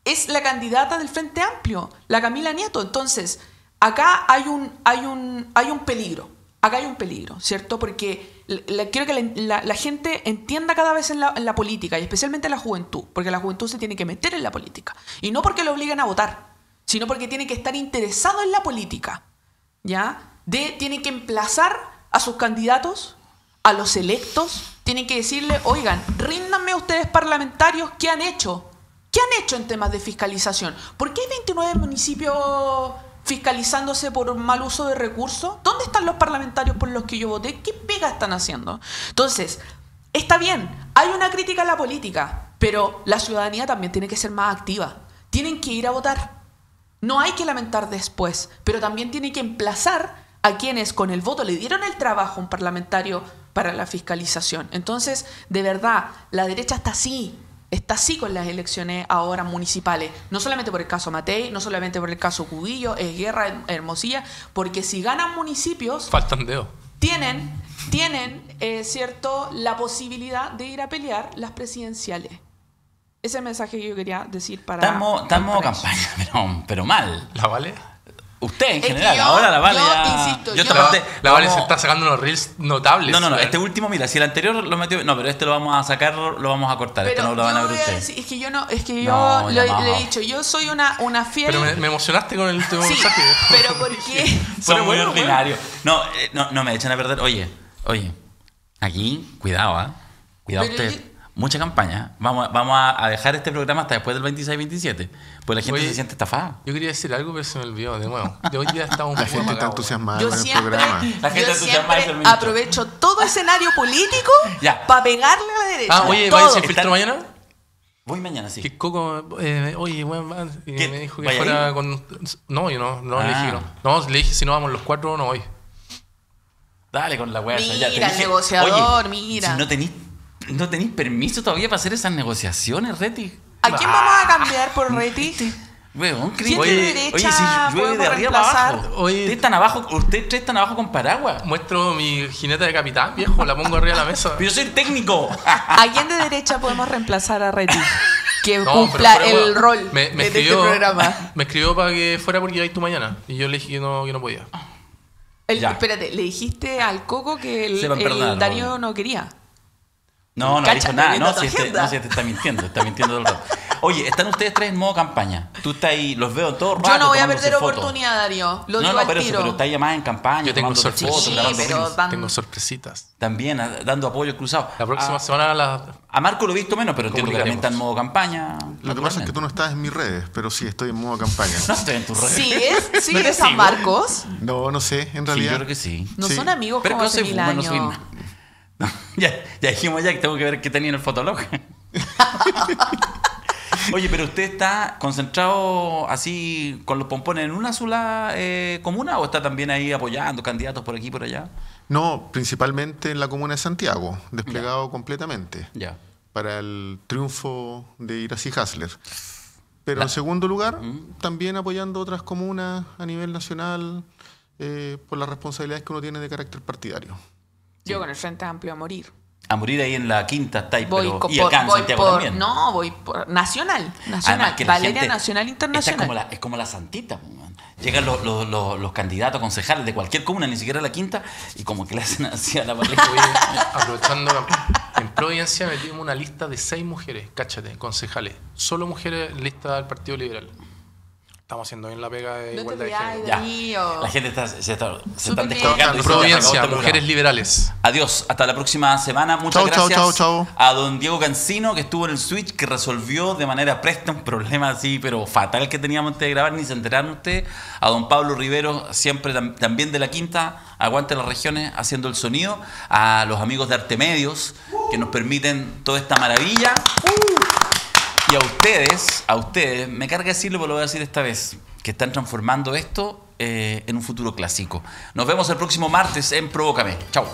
es la candidata del Frente Amplio, la Camila Nieto. Entonces, acá hay un, hay un, hay un peligro. Acá hay un peligro, ¿cierto? Porque la, la, quiero que la, la, la gente entienda cada vez en la, en la política, y especialmente en la juventud, porque la juventud se tiene que meter en la política. Y no porque lo obliguen a votar, sino porque tiene que estar interesado en la política, ¿ya? De, tiene que emplazar a sus candidatos, a los electos, tienen que decirle, oigan, ríndanme ustedes parlamentarios, ¿qué han hecho? ¿Qué han hecho en temas de fiscalización? ¿Por qué hay veintinueve municipios... fiscalizándose por mal uso de recursos? ¿Dónde están los parlamentarios por los que yo voté? ¿Qué pega están haciendo? Entonces, está bien, hay una crítica a la política, pero la ciudadanía también tiene que ser más activa. Tienen que ir a votar. No hay que lamentar después, pero también tiene que emplazar a quienes con el voto le dieron el trabajo a un parlamentario para la fiscalización. Entonces, de verdad, la derecha está así. Está así con las elecciones ahora municipales, no solamente por el caso Matthei, no solamente por el caso Cubillos, es Guerra, Hermosilla, porque si ganan municipios, faltan dedos. Tienen, tienen eh, cierto, la posibilidad de ir a pelear las presidenciales. Ese es el mensaje que yo quería decir para... Estamos, estamos campaña, pero, pero mal. ¿La vale? Usted en general, es que yo, ahora la Vale. Yo ya... insisto, yo, yo... Traté, la Vale vamos... se está sacando unos reels notables. No, no, no. Este último, mira, si el anterior lo metió. No, pero este lo vamos a sacar, lo vamos a cortar. Pero este no lo van a ver ustedes. Es que yo no, es que yo no, lo, no. le he dicho, yo soy una, una fiel. Pero me, me emocionaste con el último sí, mensaje. Pero porque son muy ordinarios. No, no, no me echan a perder. Oye, oye, aquí, cuidado, ¿eh? Cuidado pero usted. Yo... Mucha campaña. Vamos, vamos a dejar este programa hasta después del veintiséis veintisiete. Pues la gente Oye, se siente estafada. Yo quería decir algo, pero se me olvidó de nuevo. De hoy día estamos un La gente está entusiasmada con el programa. La gente entusiasmada. Aprovecho todo escenario político para pegarle a la derecha. Ah, oye, ¿va a irse el filtro mañana? Voy mañana, sí. Que Coco, eh, oye, bueno, me dijo que fuera con... No, yo no, no ah. le dije no. No, le dije si no vamos los cuatro, no voy. Dale con la wea. Mira, ya, el negociador, oye, mira. Si no tenís... ¿No tenéis permiso todavía para hacer esas negociaciones, Reti? ¿A quién vamos a cambiar por Reti? Weón, ¿quién oye, de derecha, oye, si llueve de arriba para abajo. Oye, ustedes están abajo, ustedes tres están abajo con paraguas. Muestro mi jineta de capitán, viejo, la pongo arriba de la mesa. Pero yo soy técnico. ¿A quién de derecha podemos reemplazar a Reti? Que no, cumpla pero, pero, el bueno, rol me, me de escribió, este programa. Me escribió para que fuera porque iba a ir tú mañana. Y yo le dije que no, que no podía. El, espérate, le dijiste al Coco que el, el perdonar, Darío no, no quería. No, no dijo nada, no, si este, no, si este está mintiendo, está mintiendo todo el rato. Oye, están ustedes tres en modo campaña. Tú estás ahí, los veo todos rato. Yo no voy a perder fotos. Oportunidad, Darío. Lo no, digo no, al pero, tiro. Eso, pero está ahí más en campaña. Yo tengo sorpresitas. Sí, pero tan... Tengo sorpresitas. También a, dando apoyo cruzado. La próxima a, semana la... A Marco lo he visto menos, pero entiendo que también está en modo campaña. Lo que pasa es que tú no estás en mis redes, pero sí estoy en modo campaña. No estoy en tus redes. Sí, es, sí, ¿no San Marcos? No, no sé, en realidad. Sí, yo creo que sí. No sí. son amigos pero como hace mil años. Pero que no soy bueno, soy... No, ya, ya dijimos ya que tengo que ver qué tenía en el fotolog. Oye, pero ¿usted está concentrado así con los pompones en una sola eh, comuna o está también ahí apoyando candidatos por aquí y por allá? No, principalmente en la comuna de Santiago, desplegado ya. completamente ya. para el triunfo de Iracy Hasler. Pero la... en segundo lugar, ¿Mm? también apoyando otras comunas a nivel nacional eh, por las responsabilidades que uno tiene de carácter partidario. Yo con el Frente Amplio a morir. A morir ahí en la quinta está ahí, pero... Por, y acá en Santiago por, también. No, voy por... Nacional. Nacional. Valeria Nacional Internacional. Es como, la, es como la santita. Man. Llegan los, los, los, los candidatos concejales de cualquier comuna, ni siquiera la quinta, y como que le hacen así a la Valeria. Aprovechando... En Providencia metimos una lista de seis mujeres, cáchate, concejales. Solo mujeres, lista del Partido Liberal. Estamos haciendo bien la pega de no igualdad de género. La gente está, se, está, se están descargando. Providencia, mujeres liberales. Adiós, hasta la próxima semana. Muchas chau, gracias chau, chau, chau. a don Diego Cancino, que estuvo en el Switch, que resolvió de manera presta un problema así, pero fatal que teníamos antes de grabar, ni se enteraron ustedes. A don Pablo Rivero, siempre tam también de la quinta, aguante las regiones, haciendo el sonido. A los amigos de Arte Medios, uh. que nos permiten toda esta maravilla. Uh. Y a ustedes, a ustedes, me carga decirlo, pero lo voy a decir esta vez, que están transformando esto eh, en un futuro clásico. Nos vemos el próximo martes en Provócame. Chao.